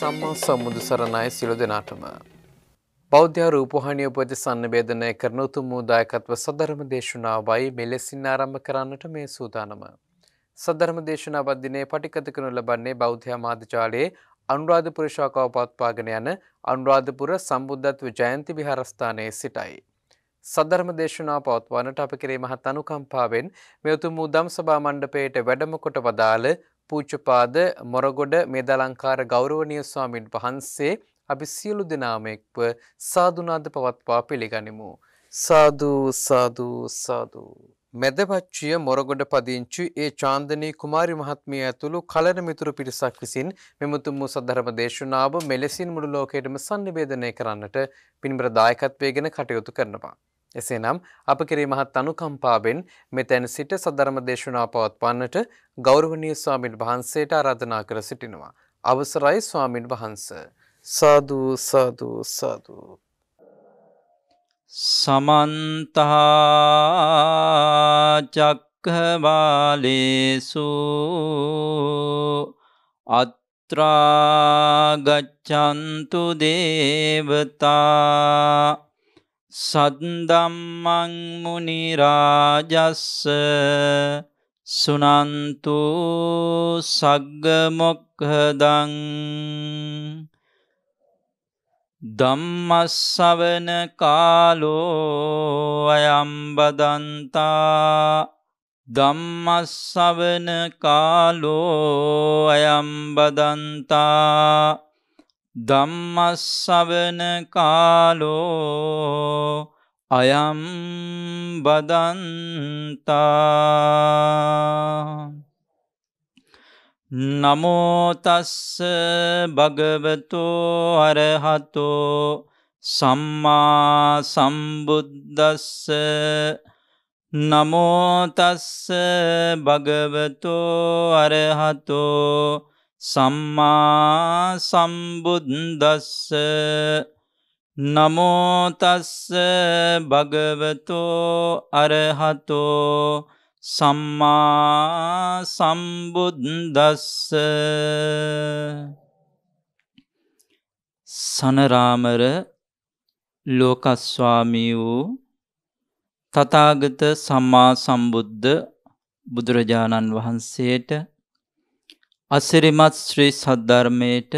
සම්මා සම්බුදු සරණයි සියලු දෙනාටම. බෞද්ධ රූපවාහිනිය උපත සම්නිවේදනය කරන උතුම් දායකත්ව සදරම දේශනාවයි මෙලෙසින් ආරම්භ කරන්නට මේ සූදානම. සදරම දේශනාව දිනේ පටිගත කරනු ලබන්නේ බෞද්ධ මාධ්‍යාලයේ අනුරාධපුර ශාඛාව පවත්වාගෙන යන අනුරාධපුර සම්බුද්ධත්ව ජයන්ති විහාරස්ථානයේ සිටයි. සදරම දේශනාව පවත්වන්නට අප කෙරෙහි මහත් අනුකම්පාවෙන් මේ උතුම් ධම්සභා මණ්ඩපයේට වැඩම කොට වදාළ पूज्यपाद मोरगोड मेदालंकार गौरवनीय स्वामी वहंसे अभी सियलु दिनामेक्व साधुनाद पवत्वा पिलिगनिमु साधु साधु साधु मेदवच्चिय मोरगोड पदिंचु ए चांदनी कुमारी महात्मिय अतुलु कलन मितुरु पिरिसक विसिन मेमुतुमु सद्धर्म देशुनाव मेलेसिन मुडु लोकयेटම සම්නිවේදනය කරන්නට පින්බර දායකත්වයේගෙන කටයුතු කරනවා. එසේනම් අප කෙරෙහි මහත් අනුකම්පාවෙන් මෙතන සිට සදරම දේශනාව පවත්වන්නට ගෞරවනීය ස්වාමීන් වහන්සේට ආරාධනා කර සිටිනවා. අවසරයි ස්වාමීන් වහන්ස. සාදු සාදු සාදු. සමන්ත චක්ඛවාලේසු අත්‍රා ගච්ඡන්තු දේවතා සද්දම්මං මුනි රාජස්ස සුනන්තු සග්ග මොක්ඛදං ධම්මස්සවන කාලෝ අයං බදන්තා ධම්මස්සවන කාලෝ අයං බදන්තා ධම්මස්සවන කාලෝ අයං බදන්තා. නමෝ තස්ස භගවතෝ අරහතෝ සම්මා සම්බුද්දස්ස නමෝ තස්ස භගවතෝ අරහතෝ සම්මා සම්බුද්දස්ස නමෝ තස්ස භගවතෝ අරහතෝ සම්මා සම්බුද්දස්ස. සනරාමර ලෝකස්වාමී වූ තථාගත සම්මා සම්බුද්ධ බුදුරජාණන් වහන්සේට අසිරිමත් ශ්‍රී සද්ධර්මයට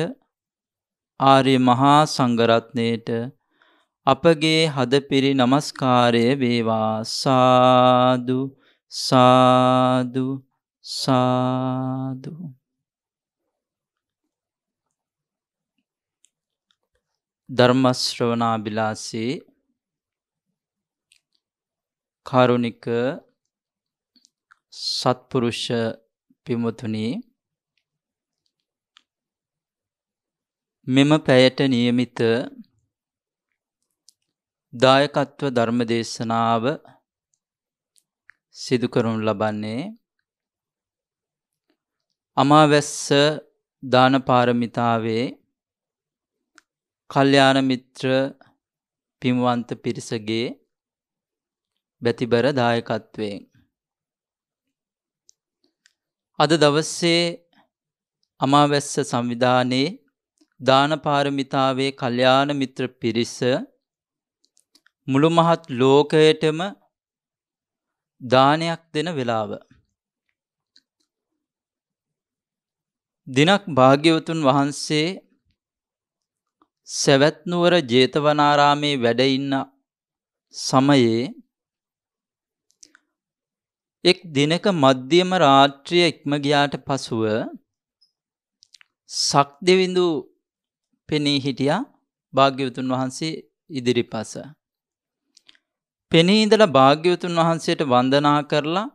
ආර්ය මහා සංඝරත්නයට අපගේ හදපිරි නමස්කාරය වේවා. සාදු සාදු සාදු. ධර්ම ශ්‍රවණාභිලාෂී කාරුණික සත්පුරුෂ පිමුතුනි, මෙම පැයට නියමිත දායකත්ව ධර්ම දේශනාව සිදු කරනු ලබන්නේ අමාවැස්ස දාන පාරමිතාවේ කල්යාණ මිත්‍ර පින්වන්ත පිරිසගේ බැතිබර දායකත්වයෙන්. අද දවසේ අමාවැස්ස සංවිධානයේ දාන පාරමිතාවේ කල්යාණ මිත්‍ර පිරිස මුළු මහත් ලෝකයටම දානයක් දෙන වෙලාව. දිනක් භාග්‍යවතුන් වහන්සේ සවැත් නුවර ජේතවනාරාමේ වැඩ ඉන්න සමයේ එක් දිනක මධ්‍යම රාත්‍රිය ඉක්ම ගියාට පසුව සක්දෙවිඳු පෙනී හිටියා භාග්‍යවතුන් වහන්සේ ඉදිරිපස. පෙනී ඉඳලා භාග්‍යවතුන් වහන්සේට වන්දනා කරලා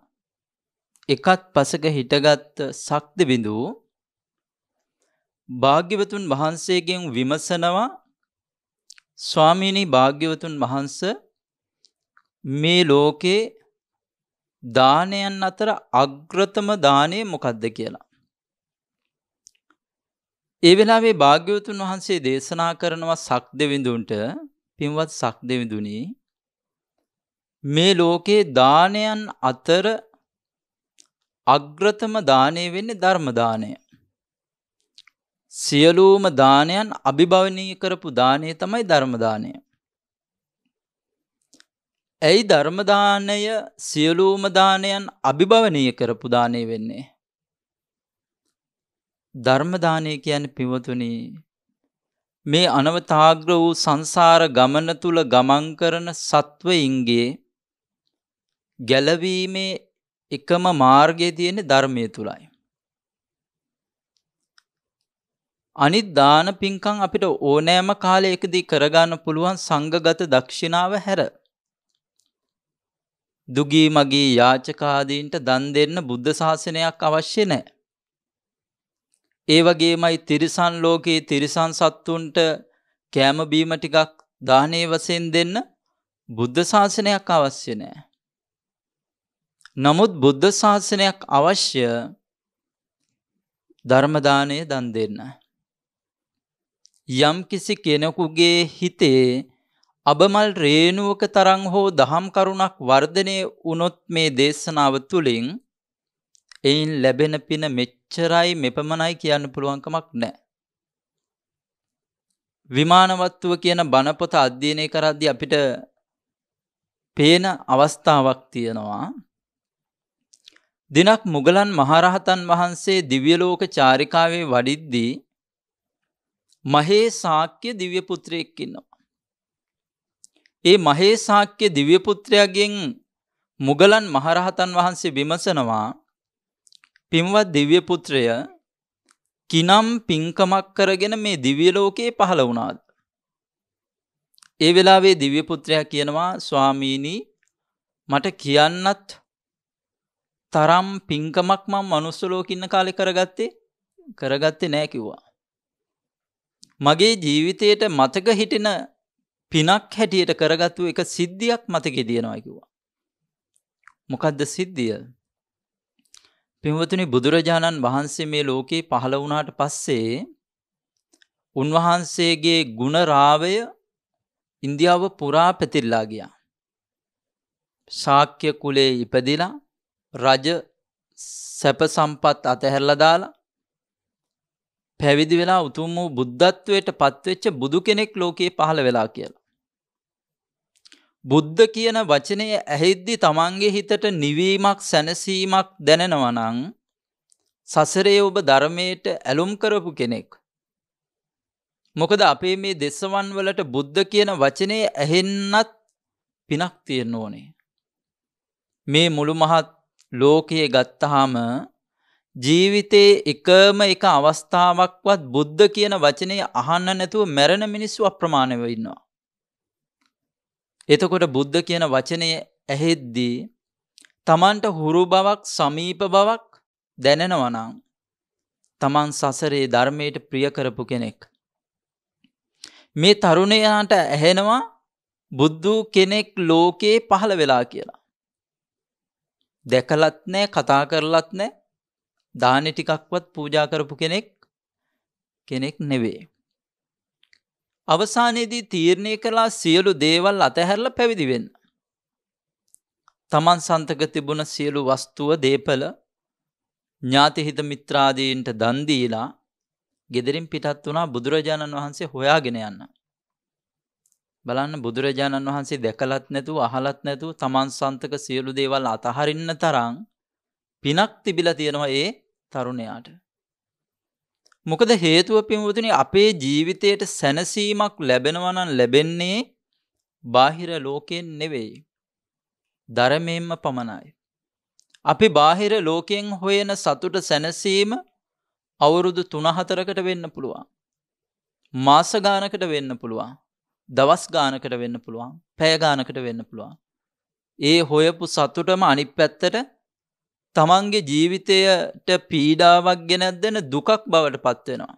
එකත් පසක හිටගත් සක්දෙවිඳු භාග්‍යවතුන් වහන්සේගෙන් විමසනවා, ස්වාමීනි භාග්‍යවතුන් වහන්ස, මේ ලෝකේ දානයන් අතර අග්‍රතම දානය මොකක්ද කියලා. ඒ වෙලාවේ භාග්‍යවතුන් වහන්සේ දේශනා කරනවා සක්දෙවිඳුන්ට, පින්වත් සක්දෙවිඳුනි, මේ ලෝකේ දානයන් අතර අග්‍රතම දානය වෙන්නේ ධර්ම දානය. සියලුම දානයන් අභිභවනීය කරපු දානය තමයි ධර්ම දානය. ඇයි ධර්ම දානය සියලුම දානයන් අභිභවනීය කරපු දානය වෙන්නේ? ධර්ම දානය කියන්නේ පින්වතුනි මේ අනවතාග්‍ර වූ සංසාර ගමන තුල ගමන් කරන සත්වයින්ගේ ගැලවීමේ එකම මාර්ගය තියෙන්නේ ධර්මයේ තුලයි. අනිත් දාන පින්කම් අපිට ඕනෑම කාලයකදී කරගන්න පුළුවන් සංඝගත දක්ෂිනාව හැර දුගී මගී යාචකාදීන්ට දන් දෙන්න බුද්ධ ශාසනයක් අවශ්‍ය නැහැ. ඒ වගේමයි තිරිසන් ලෝකයේ තිරිසන් සත්තුන්ට කෑම බීම ටිකක් දානේ වශයෙන් දෙන්න බුද්ධ ශාසනයක් අවශ්‍ය නැහැ. නමුත් බුද්ධ ශාසනයක් අවශ්‍ය ධර්ම දානය දන් දෙන්න. යම් කිසි කෙනෙකුගේ හිතේ අබමල් රේණුවක තරම් හෝ දහම් කරුණක් වර්ධනය වුණොත් මේ දේශනාව තුළින් එයින් ලැබෙන පින මෙච්චරයි මෙපමණයි කියන්න පුළුවන් කමක් නැහැ. විමානවත්ව කියන බණ පොත අධ්‍යයනය කරද්දී අපිට පේන අවස්ථාවක් තියෙනවා. දිනක් මුගලන් මහරහතන් වහන්සේ දිව්‍ය ලෝක චාරිකාවේ වඩිද්දී මහේ ශාක්‍ය දිව්‍ය පුත්‍රයෙක් ඉන්නවා. ඒ මහේ ශාක්‍ය දිව්‍ය පුත්‍රයාගෙන් මුගලන් මහරහතන් වහන්සේ විමසනවා, පින්වත් දිව්‍ය පුත්‍රය, කිනම් පින්කමක් කරගෙන මේ දිව්‍ය ලෝකේ පහළ වුණාද? ඒ වෙලාවේ දිව්‍ය පුත්‍රයා කියනවා, ස්වාමීනි, මට කියන්නත් තරම් පින්කමක් මම මනුස්ස ලෝකෙ ඉන්න කාලේ කරගත්තේ නෑ කිව්වා. මගේ ජීවිතයට මතක හිටින පිනක් හැටියට කරගත්තු එක සිද්ධියක් මතකේ දිනනවා කිව්වා. මොකද්ද සිද්ධිය? පින්වතුනි, බුදුරජාණන් වහන්සේ මේ ලෝකේ පහළ වුණාට පස්සේ උන්වහන්සේගේ ගුණ රාවය ඉන්දියාව පුරා පැතිරලා ගියා. ශාක්‍ය කුලේ ඉපදිලා රජ සැප සම්පත් අතහැරලා දාලා පැවිදි වෙලා උතුම් වූ බුද්ධත්වයට පත්වෙච්ච බුදු කෙනෙක් ලෝකයේ පහළ වෙලා කියලා. බුද්ධ කියන වචනය ඇහෙද්දි තමන්ගේ හිතට නිවීමක් සැනසීමක් දැනෙනවා නම් සසරේ ඔබ ධර්මයට ඇලුම් කරපු කෙනෙක්. මොකද අපේ මේ දෙසවන් වලට බුද්ධ කියන වචනේ ඇහෙන්නත් පිනක් තියෙන්න ඕනේ. මේ මුළු මහත් ලෝකයේ ගත්තාම ජීවිතේ එකම එක අවස්ථාවක්වත් බුද්ධ කියන වචනේ අහන්න නැතුව මැරෙන මිනිස්සු අප්‍රමාණව ඉන්නවා. එතකොට බුද්ධ කියන වචනේ ඇහෙද්දී තමන්ට හුරු බවක් සමීප බවක් දැනෙනවා නම් තමන් සසරේ ධර්මයට ප්‍රිය කරපු කෙනෙක්. මේ තරුණයාට ඇහෙනවා බුද්ධ කෙනෙක් ලෝකේ පහළ වෙලා කියලා. දැකලත් නැහැ, කතා කරලත් නැහැ, දානෙ ටිකක්වත් පූජා කරපු කෙනෙක් නෙවේ. අවසානයේදී තීරණය කළා සියලු දේවල් අතහැරලා පැවිදි වෙන්න. තමන් සන්තක තිබුණ සියලු වස්තුව, දේපල, ඥාති හිත මිත්‍රාදීන්ට දන් දීලා ගෙදරින් පිටත් වුණා බුදුරජාණන් වහන්සේ හොයාගෙන යන්න. බලන්න, බුදුරජාණන් වහන්සේ දැකලත් නැතුව අහලත් නැතුව තමන් සන්තක සියලු දේවල් අතහරින්න තරම් පිනක් තිබිලා තියෙනවා ඒ තරුණයාට. මොකද හේතුව පින්වතුනි, අපේ ජීවිතයට සැනසීමක් ලැබෙනවා නම් ලැබෙන්නේ බාහිර ලෝකයෙන් නෙවෙයි, ධර්මයෙන්ම පමණයි. අපි බාහිර ලෝකයෙන් හොයන සතුට සැනසීම අවුරුදු 3-4කට වෙන්න පුළුවන්, මාස ගානකට වෙන්න පුළුවන්, දවස් ගානකට වෙන්න පුළුවන්, පැය ගානකට වෙන්න පුළුවන්. ඒ හොයපු සතුටම අනිත් පැත්තට තමන්ගේ ජීවිතයට පීඩාවක් ගෙනදෙන දුකක් බවට පත් වෙනවා.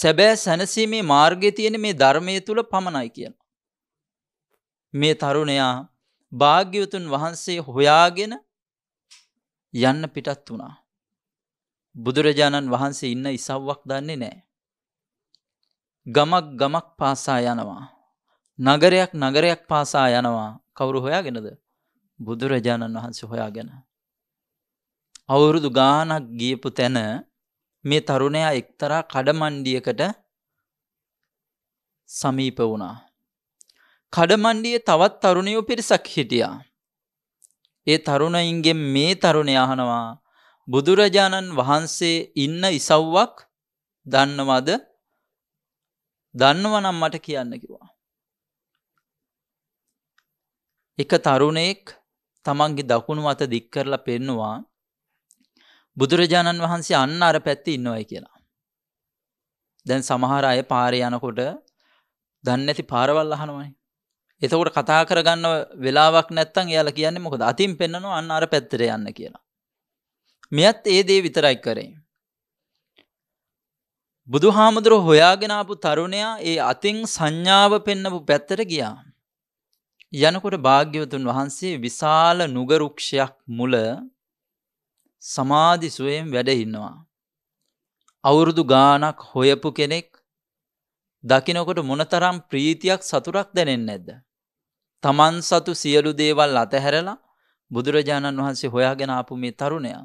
සැබෑ සැනසීමේ මාර්ගය තියෙන මේ ධර්මයේ තුල පමණයි කියලා. මේ තරුණයා භාග්‍යවතුන් වහන්සේ හොයාගෙන යන්න පිටත් වුණා. බුදුරජාණන් වහන්සේ ඉන්න ඉසව්වක් දන්නේ නැහැ. ගමක් ගමක් පාසා යනවා, නගරයක් නගරයක් පාසා යනවා. කවුරු හොයාගෙනද? බුදුරජාණන් වහන්සේ හොයාගෙන. අවුරුදු ගානක් ගියපු තැන මේ තරුණයා එක්තරා කඩමණ්ඩියකට සමීප වුණා. කඩමණ්ඩියේ තවත් තරුණියෝ පිරිසක් හිටියා. ඒ තරුණයින්ගෙන් මේ තරුණයා අහනවා, බුදුරජාණන් වහන්සේ ඉන්න ඉසව්වක් දන්නවද? දන්නවනම් මට කියන්න කිව්වා. එක තරුණෙක් තමන්ගේ දකුණු අත දික් කරලා පෙන්නවා, බුදුරජාණන් වහන්සේ අන්න අර පැත්තේ ඉන්නවයි කියලා. දැන් සමහර අය පාරේ යනකොට දන්නේ නැති පාරවල් අහනවානේ. එතකොට කතා කරගන්න වෙලාවක් නැත්තම් එයාලා කියන්නේ මොකද? අතින් පෙන්නනවා අන්න අර පැත්තට යන්න කියලා. මෙයත් ඒ දේ විතරයි කරේ. බුදුහාමුදුරුවෝ හොයාගෙන ආපු තරුණයා ඒ අතින් සංඥාව පෙන්නපු පැත්තට ගියා. යනකොට භාග්‍යවතුන් වහන්සේ විශාල නුග වෘක්ෂයක් මුල සමාධි සුවයෙන් වැඩ ඉන්නවා. අවුරුදු ගාණක් හොයපු කෙනෙක් දකින්නකොට මොනතරම් ප්‍රීතියක් සතුටක් දැනෙන්නේ නැද්ද? Taman සතු සියලු දේවල් අතහැරලා බුදුරජාණන් වහන්සේ හොයාගෙන ආපු මේ තරුණයා.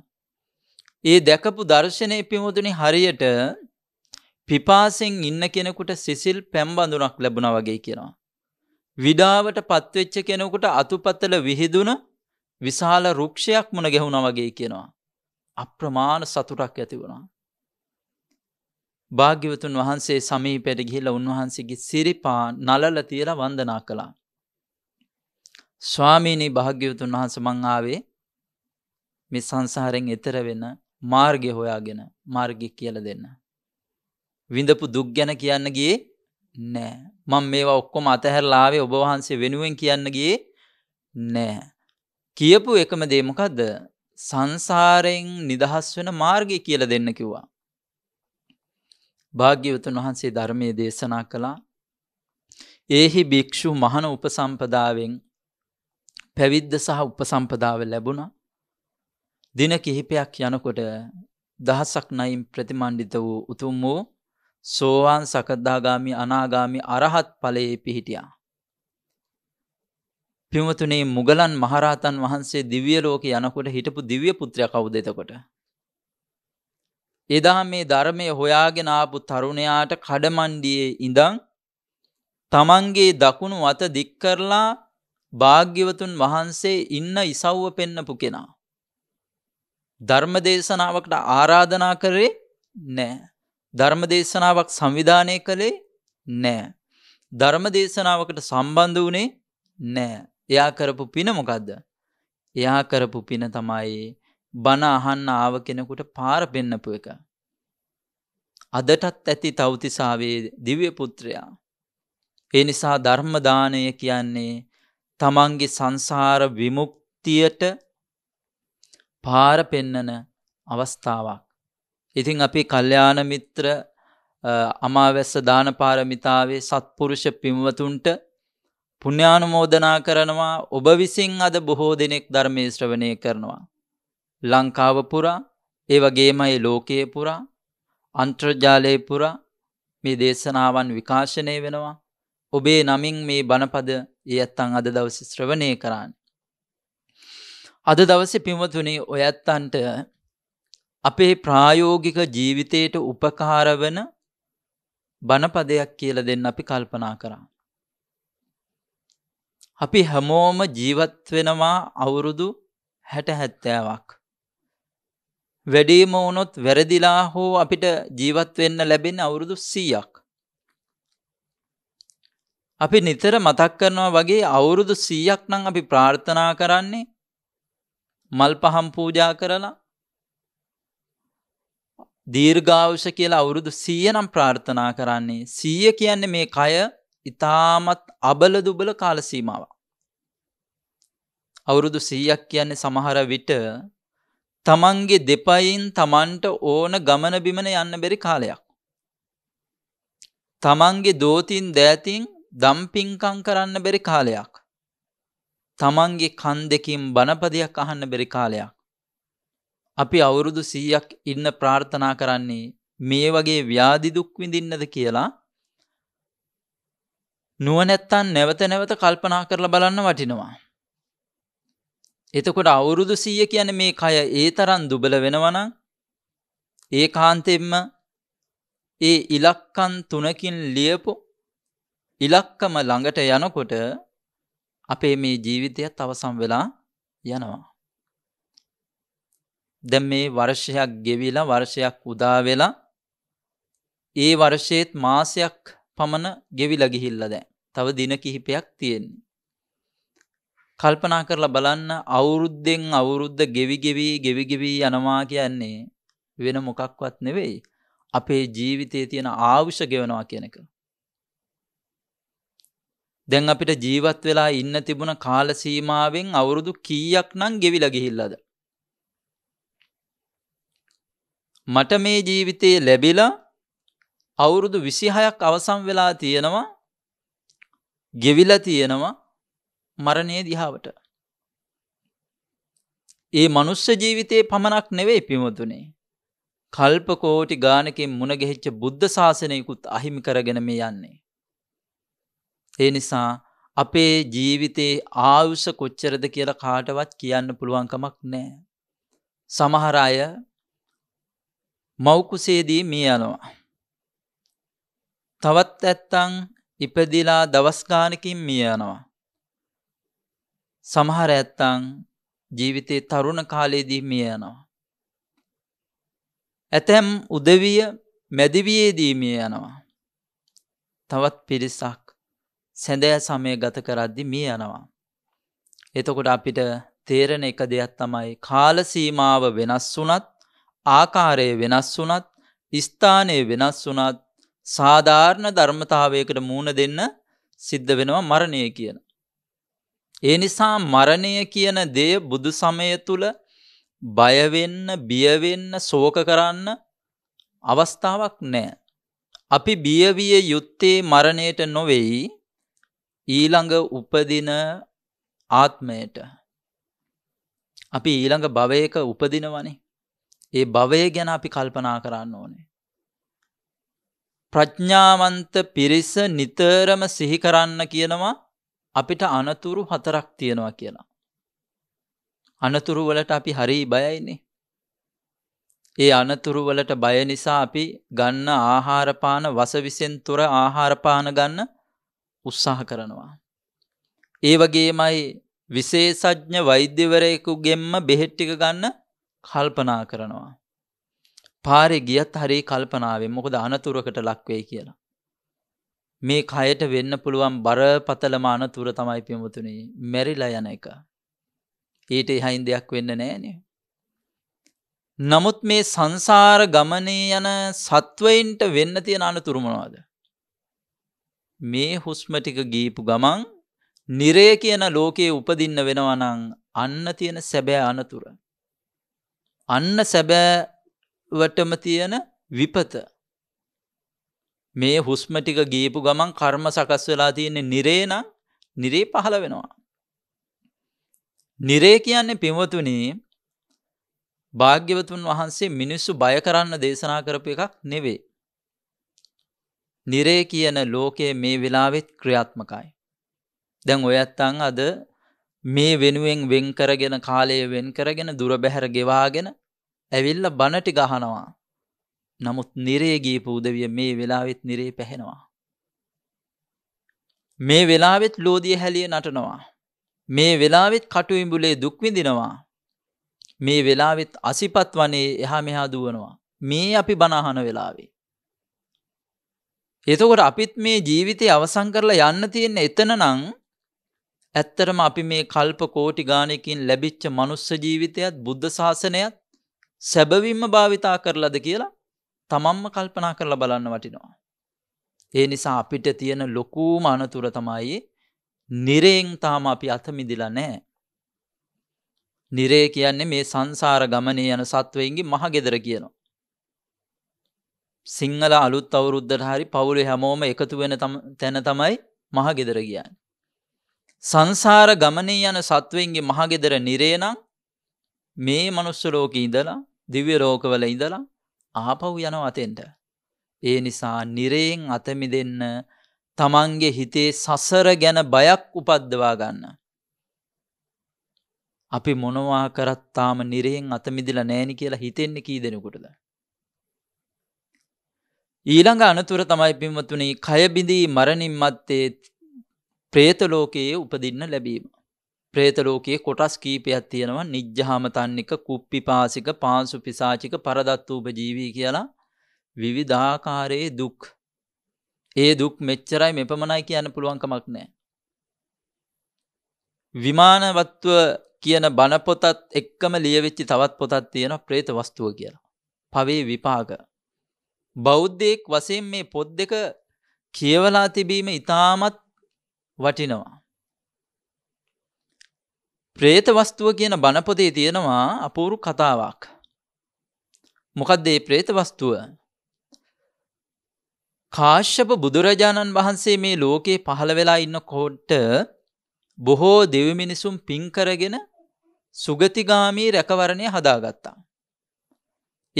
ඒ දැකපු දර්ශනයේ පිමුදුනේ හරියට පිපාසෙන් ඉන්න කෙනෙකුට සිසිල් පැම්බඳුනක් ලැබුණා වගේ කියනවා. විඩාවට පත්වෙච්ච කෙනෙකුට අතුපතල විහිදුන විශාල රුක්ෂයක් මුණ ගැහුණා වගේ කියනවා. අප්‍රමාණ සතුටක් ඇති වුණා. භාග්‍යවතුන් වහන්සේ සමීපයට ගිහිල්ලා උන්වහන්සේගේ සිරිපා නලල තියලා වන්දනා කළා. ස්වාමීනි, භාග්‍යවතුන් වහන්සේ මං ආවේ මේ සංසාරයෙන් එතර වෙන මාර්ගය හොයාගෙන, මාර්ගය කියලා දෙන්න. විඳපු දුක් ගැන කියන්න ගියේ නෑ. මම මේවා ඔක්කොම අතහැරලා ආවේ ඔබ වහන්සේ වෙනුවෙන් කියන්න ගියේ නෑ. කියපු එකම දේ මොකද්ද? සංසාරයෙන් නිදහස් වෙන මාර්ගය කියලා දෙන්න කිව්වා. භාග්‍යවතුන් වහන්සේ ධර්මයේ දේශනා කළා. ඒහි භික්ෂු මහණ උපසම්පදාවෙන් පැවිද්ද සහ උපසම්පදාව ලැබුණා. දින කිහිපයක් යනකොට දහසක් නයින් ප්‍රතිමණ්ඩිත වූ උතුම් වූ සෝවාන්, සකදාගාමි, අනාගාමි, අරහත් ඵලයේ පිහිටියා. පින්වතුනි, මුගලන් මහරහතන් වහන්සේ දිව්‍ය ලෝකේ යනකොට හිටපු දිව්‍ය පුත්‍රයා කවුද එතකොට? එදා මේ ධර්මයේ හොයාගෙන ආපු තරුණයාට කඩමණ්ඩියේ ඉඳන් තමන්ගේ දකුණු අත දික් කරලා භාග්‍යවතුන් වහන්සේ ඉන්න ඉසව්ව පෙන්නපු කෙනා ධර්ම දේශනාවකට ආරාධනා කරේ නෑ. ධර්ම දේශනාවක් සංවිධානය කළේ නෑ. ධර්ම දේශනාවකට සම්බන්ධ වුණේ නෑ. එයා කරපු පින මොකද්ද? එයා කරපු පින තමයි බණ අහන්න ආව කෙනෙකුට පාර පෙන්නපු එක. අදටත් ඇති තව්තිසාවේ දිව්‍ය පුත්‍රයා. ඒ නිසා ධර්ම දානය කියන්නේ තමන්ගේ සංසාර විමුක්තියට පාර පෙන්නන අවස්ථාවක්. ඉතින් අපි කල්යාණ මිත්‍ර අමාවැස්ස දාන පාරමිතාවේ සත්පුරුෂ පින්වතුන්ට පුණ්‍යානුමෝදනා කරනවා. ඔබ විසින් අද බොහෝ දෙනෙක් ධර්මයේ ශ්‍රවණය කරනවා. ලංකාව පුරා, ඒ වගේමයි ලෝකයේ පුරා, අන්තර්ජාලයේ පුරා මේ දේශනාවන් විකාශනය වෙනවා. ඔබේ නමින් මේ බණපද ඊයත්තන් අද දවසේ ශ්‍රවණය කරන්නේ. අද දවසේ පින්වතුනි, ඔයත්තන්ට අපේ ප්‍රායෝගික ජීවිතයට උපකාර වෙන බණපදයක් කියලා දෙන්න අපි කල්පනා කරා. අපි හැමෝම ජීවත් වෙනවා අවුරුදු 60-70ක්. වැඩිම වුණොත් වැරදිලා හෝ අපිට ජීවත් වෙන්න ලැබෙන අවුරුදු 100ක්. අපි නිතර මතක් කරනවා වගේ අවුරුදු 100ක් නම් අපි ප්‍රාර්ථනා කරන්නේ මල් පහම් පූජා කරලා දීර්ඝායුෂ කියලා අවුරුදු 100 නම් ප්‍රාර්ථනා කරන්නේ. 100 කියන්නේ මේ කය ඉතාමත් අබල දුබල කාල සීමාවක්. අවුරුදු 100ක් කියන්නේ සමහර විට තමන්ගේ දෙපයින් තමන්ට ඕන ගමන බිමන යන්න බැරි කාලයක්. තමන්ගේ දෝතින් දෑතින් දම්පින්කම් කරන්න බැරි කාලයක්. තමන්ගේ කන් දෙකින් බණපදයක් අහන්න බැරි කාලයක්. අපි අවුරුදු 100ක් ඉන්න ප්‍රාර්ථනා කරන්නේ මේ වගේ ව්‍යාධි දුක් විඳින්නද කියලා නුවණැත්තන් නැවත නැවත කල්පනා කරලා බලන්න වටිනවා. එතකොට අවුරුදු 100 කියන්නේ මේ කය ඒ තරම් දුබල වෙනවා නම් ඒකාන්තයෙන්ම ඒ ඉලක්කම් තුනකින් ලියපු ඉලක්කම ළඟට යනකොට අපේ මේ ජීවිතයත් අවසන් වෙලා යනවා. දැන් මේ වර්ෂයක් ගෙවිලා වර්ෂයක් උදා වෙලා ඒ වර්ෂයේත් මාසයක් පමණ ගෙවිලා ගිහිල්ලා දැන් තව දින කිහිපයක් තියෙන්නේ. කල්පනා කරලා බලන්න අවුරුද්දෙන් අවුරුද්ද ගෙවි ගෙවි යනවා කියන්නේ වෙන මොකක්වත් නෙවෙයි අපේ ජීවිතයේ තියෙන ආවිෂ ගෙවනවා කියන එක. දැන් අපිට ජීවත් වෙලා ඉන්න තිබුණ කාල සීමාවෙන් අවුරුදු කීයක් නම් ගෙවිලා ගිහිල්ලාද? මට මේ ජීවිතේ ලැබිලා අවුරුදු 26ක් අවසන් වෙලා තියෙනවා. ගෙවිලා තියෙනවා මරණයේ දිහාවට. ඒ මනුස්ස ජීවිතේ පමණක් නෙවෙයි පිමුතුනේ. කල්ප කෝටි ගානකින් මුණ ගැහිච්ච බුද්ධ ශාසනයකුත් අහිමි කරගෙන මේ යන්නේ. ඒ නිසා අපේ ජීවිතේ ආයුෂ කොච්චරද කියලා කාටවත් කියන්න පුළුවන් කමක් නැහැ. සමහර අය මව් කුසේදී මිය යනවා. තවත් ඇත්තන් ඉපදිලා දවස් ගානකින් මිය යනවා. සමහර ඇත්තන් ජීවිතේ තරුණ කාලයේදී මිය යනවා. ඇතැම් උදවිය මැදිවියේදී මිය යනවා. තවත් පිරිසක් සැඳෑ සමය ගත කරද්දි මිය යනවා. එතකොට අපිට තේරෙන එක දෙයක් තමයි කාල සීමාව වෙනස් වුණත්, ආකාරය වෙනස් වුණත්, ස්ථානය වෙනස් වුණත් සාධාරණ ධර්මතාවයකට මූණ දෙන්න සිද්ධ වෙනවා මරණය කියන. ඒ නිසා මරණය කියන දේ බුදු සමය තුල බය වෙන්න, බිය වෙන්න, ශෝක කරන්න අවස්ථාවක් නැහැ. අපි බිය විය යුත්තේ මරණයට නොවේයි ඊළඟ උපදින ආත්මයට. අපි ඊළඟ භවයක උපදිනවනේ. ඒ භවය ගැන අපි කල්පනා කරන්න ඕනේ. ප්‍රඥාවන්ත පිරිස නිතරම සිහි කරන්න කියනවා අපිට අනතුරු 4ක් තියෙනවා කියලා. අනතුරු වලට අපි හරි බයයිනේ. ඒ අනතුරු වලට බය නිසා අපි ගන්න ආහාර පාන වසවිසෙන් තොර ආහාර පාන ගන්න උත්සාහ කරනවා. ඒ වගේමයි විශේෂඥ වෛද්‍යවරයෙකුගෙන්ම බෙහෙත් ටික ගන්න කල්පනා කරනවා. පාරේ ගියත් හරි කල්පනාවෙන් මොකද අනතුරකට ලක් වෙයි කියලා. මේ කයට වෙන්න පුළුවන් බරපතලම අනතුර තමයි පියමුතුනේ මැරිලා යන එක. ඊට එහායින් දෙයක් වෙන්න නෑනේ. නමුත් මේ සංසාර ගමනේ යන සත්වයින්ට වෙන්න තියෙන අනතුරු මොනවද? මේ හුස්ම ටික ගීපු ගමන් නිරය කියන ලෝකයේ උපදින්න වෙනවා නම් අන්න තියෙන සැබෑ අනතුර. අන්න සැබෑවටම තියෙන විපත. මේ හුස්ම ටික ගීපු ගමන් කර්ම සකස් වෙලා තියෙන නිරේ නම් නිරේ පහළ වෙනවා. නිරේ කියන්නේ පින්වතුනි භාග්‍යවතුන් වහන්සේ මිනිස්සු බය කරන්න දේශනා කරපු එකක් නෙවෙයි. නිරේ කියන ලෝකයේ මේ වෙලාවෙත් ක්‍රියාත්මකයි. දැන් ඔයත් අද මේ වෙනුවෙන් වෙන් කරගෙන කාලය වෙන් කරගෙන දුර බැහැර ගෙවාගෙන ඇවිල්ලා බණ ටික අහනවා. නමුත් නිරේ ගිහපු උදවිය මේ වෙලාවෙත් නිරේ පැහැනවා. මේ වෙලාවෙත් ලෝදිය හැලිය නටනවා. මේ වෙලාවෙත් කටු ඉඹුලේ දුක් විඳිනවා. මේ වෙලාවෙත් අසිපත් වනේ එහා මෙහා දුවනවා. මේ අපි බණ අහන වෙලාවේ. එතකොට අපිත් මේ ජීවිතය අවසන් කරලා යන්න තියෙන එතන නම් ඇත්තටම අපි මේ කල්ප කෝටි ගාණකින් ලැබිච්ච මනුස්ස ජීවිතයත් බුද්ධ ශාසනයත් සැබවින්ම භාවිතා කරලාද කියලා තමන්ම කල්පනා කරලා බලන්න වටිනවා. ඒ නිසා අපිට තියෙන ලොකුම අනතුර තමයි නිරයෙන් තාම අපි අත මිදිලා නැහැ. නිරය කියන්නේ මේ සංසාර ගමනේ යන සත්වයින්ගේ මහගෙදර කියනවා. සිංහල අලුත් අවුරුද්දට හරි පවුලේ හැමෝම එකතු වෙන තැන තමයි මහගෙදර කියන්නේ. සංසාර ගමනේ යන සත්වයින්ගේ මහගෙදර නිරේ නම් මේ මනුස්ස ලෝකේ ඉඳලා දිව්‍ය ලෝකවල ඉඳලා ආපහු යනවා අතෙන්ට. ඒ නිසා නිරයෙන් අත මිදෙන්න තමන්ගේ හිතේ සසර ගැන බයක් උපද්දවා ගන්න. අපි මොනවා කරත් තාම නිරයෙන් අත මිදලා නැහෙනි කියලා හිතෙන්නේ කී දෙනෙකුටද? ඊළඟ අනතුර තමයි පින්වතුනි කය බිඳී මරණින් මත්තේ പ്രേත ලෝකයේ උපදින්න ලැබීම. പ്രേත ලෝකයේ කොටස් කීපයක් තියෙනවා. නිජ්ජහාම තන්නික, කුප්පිපාසික, පාංශු පිසාචික, පරදත්තූප ජීවි කියලා විවිධාකාරයේ දුක්. ඒ දුක් මෙච්චරයි මෙපමණයි කියන්න පුළුවන් කමක් නැහැ. විමානවත්ව කියන බණ පොතත් එක්කම ලියවිච්ච තවත් පොතක් තියෙනවා പ്രേත වස්තුව කියලා. පවේ විපාක බෞද්ධයෙක් වශයෙන් මේ පොත් දෙක කියවලා තිබීම ඉතාමත් වටිනවා. പ്രേත වස්තුව කියන බණ පොතේ තියෙනවා අපූර්ව කතාවක්. මොකද්ද මේ പ്രേත වස්තුව? කාශ්‍යප බුදුරජාණන් වහන්සේ මේ ලෝකේ පහළ වෙලා ඉන්නකොට බොහෝ දෙවි මිනිසුන් පින් කරගෙන සුගතිගාමී රැකවරණය හදාගත්තා.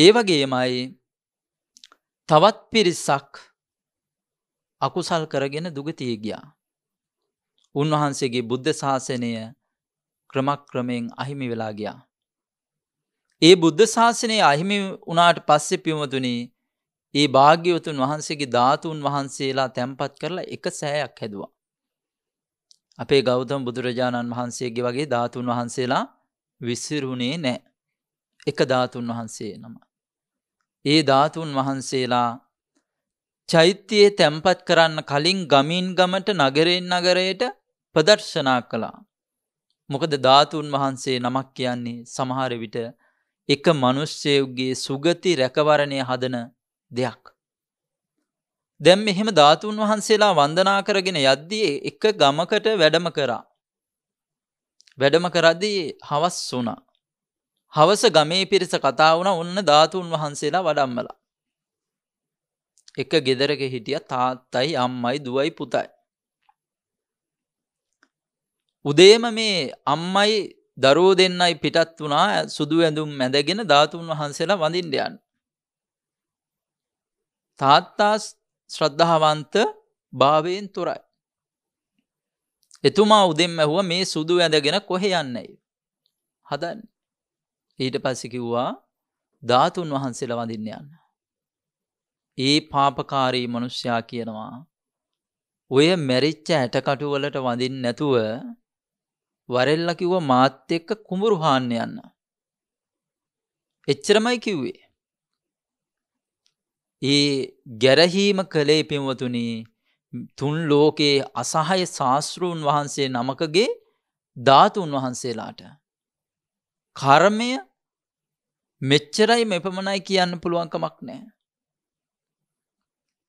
ඒ වගේමයි තවත් පිරිසක් අකුසල් කරගෙන දුගතිය ගියා. උන්වහන්සේගේ බුද්ධ ශාසනය ක්‍රමක්‍රමයෙන් අහිමි වෙලා ගියා. ඒ බුද්ධ ශාසනය අහිමි වුණාට පස්සේ පියමතුනි ඒ භාග්‍යවතුන් වහන්සේගේ ධාතුන් වහන්සේලා තැන්පත් කරලා එක සෑයක් හැදුවා. අපේ ගෞතම බුදුරජාණන් වහන්සේගේ වගේ ධාතුන් වහන්සේලා විසිරුණේ නැහැ. එක ධාතුන් වහන්සේ නම. ඒ ධාතුන් වහන්සේලා චෛත්‍යයේ තැන්පත් කරන්න කලින් ගමින් ගමට නගරෙන් නගරයට ප්‍රදර්ශනා කළා. මොකද ධාතුන් වහන්සේ නමක් කියන්නේ සමහර විට එක මිනිස්සෙකුගේ සුගති රැකවරණය හදන දෙයක්. දැන් මෙහෙම ධාතුන් වහන්සේලා වන්දනා කරගෙන යද්දී එක ගමකට වැඩම කරා. වැඩම කරද්දී හවස් වුණා. හවස ගමේ පිරිස කතා වුණා ඔන්න ධාතුන් වහන්සේලා වඩම්මලා. එක ගෙදරක හිටිය තාත්තයි අම්මයි දුවයි පුතයි. උදේම මේ අම්මයි දරුවෝ දෙන්නයි පිටත් වුණා සුදු ඇඳුම් මැදගෙන ධාතුන් වහන්සේලා වඳින්න යන්න. තාත්තා ශ්‍රද්ධාවන්ත භාවයෙන් තොරයි. එතුමා උදෙන් ඇහුවා මේ සුදු ඇඳගෙන කොහෙ යන්නේ හදන්නේ? ඊට පස්සේ කිව්වා ධාතුන් වහන්සේලා වඳින්න යන්න. ඒ පාපකාරී මිනිස්සයා කියනවා ඔය මැරිච්ච ඇටකටු වලට වඳින්න නැතුව වරෙල්ලා කිව්වා මාත් එක්ක කුඹුරු හාන්න යන්න. එච්චරමයි කිව්වේ. ඒ ගැරහීම කලේ පින්වතුනි තුන් ලෝකේ අසහාය ශාස්ත්‍රූන් වහන්සේ නමකගේ ධාතුන් වහන්සේලාට. කර්මය මෙච්චරයි මෙපමණයි කියන්න පුළුවන් කමක් නැහැ.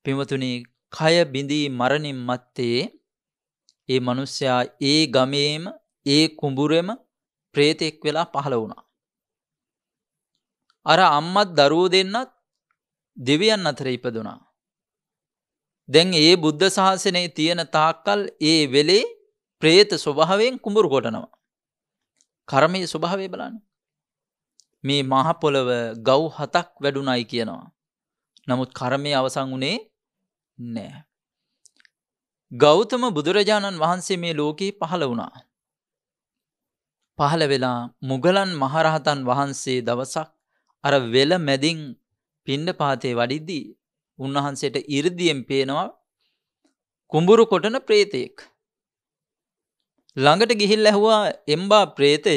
පින්වතුනි කය බිඳී මරණින් මත්තේ ඒ මිනිස්සයා ඒ ගමේම ඒ කුඹුරෙම ප්‍රේතෙක් වෙලා පහළ වුණා. අර අම්මත් දරුවෝ දෙන්නත් දෙවියන් අතර ඉපදුණා. දැන් ඒ බුද්ධ ශාසනයේ තියෙන තාක්කල් ඒ වෙලේ ප්‍රේත ස්වභාවයෙන් කුඹුරු කොටනවා. කර්මයේ ස්වභාවය බලන්න. මේ මහ පොළව ගව් 7ක් වැඩුණයි කියනවා. නමුත් කර්මයේ අවසන් වුණේ නැහැ. ගෞතම බුදුරජාණන් වහන්සේ මේ ලෝකේ පහළ වුණා. පහළ වෙලා මුගලන් මහරහතන් වහන්සේ දවසක් අර වෙල මැදින් පිණ්ඩපාතේ වඩිද්දී උන්වහන්සේට 이르දියෙන් පේනවා කුඹුරු කොටන ප්‍රේතෙක්. ළඟට ගිහිල්ලා ඇහුවා එම්බා ප්‍රේතය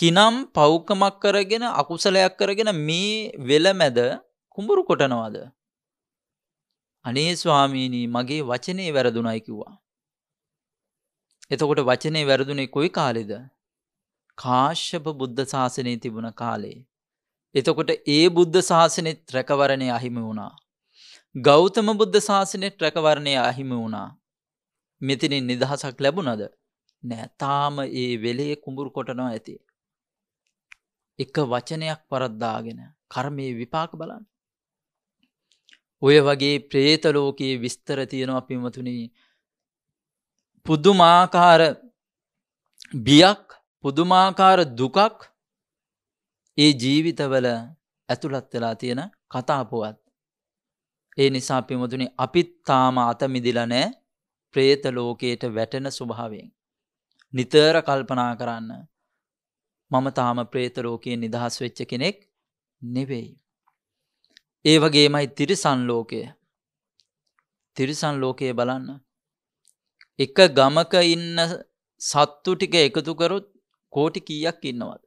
කිනම් පව්කමක් කරගෙන අකුසලයක් කරගෙන මේ වෙලමැද කුඹුරු කොටනවාද? අනේ ස්වාමීනි මගේ වචනේ වැරදුණයි කිව්වා. එතකොට වචනේ වැරදුනේ කොයි කාලෙද? කාශ්‍යප බුද්ධ ශාසනයේ තිබුණ කාලේ. එතකොට ඒ බුද්ධ ශාසනේත් රැකවරණේ අහිමි වුණා. ගෞතම බුද්ධ ශාසනේත් රැකවරණේ අහිමි වුණා. මෙතනින් නිදහසක් ලැබුණද? නෑ. තාම ඒ වෙලේ කුඹුරු කොටනවා ඇති. එක වචනයක් වරද්දාගෙන කර්මයේ විපාක බලන්න. ඔය වගේ പ്രേත ලෝකයේ විස්තර තියෙනවා පින්වතුනි. පුදුමාකාර බියක්, පුදුමාකාර දුකක් ඒ ජීවිතවල ඇතුළත් වෙලා තියෙන කතා පුවත්. ඒ නිසා පින්වතුනි අපිත් තාම අත මිදිලා නෑ പ്രേත ලෝකයට වැටෙන ස්වභාවයෙන්. නිතර කල්පනා කරන්න මම තාම പ്രേත ලෝකයෙන් නිදහස් වෙච්ච කෙනෙක් නෙවෙයි. ඒ වගේමයි තිරිසන් ලෝකය. තිරිසන් ලෝකයේ බලන්න. එක ගමක ඉන්න සත්තු ටික එකතු කරොත් කෝටි කීයක් ඉන්නවද?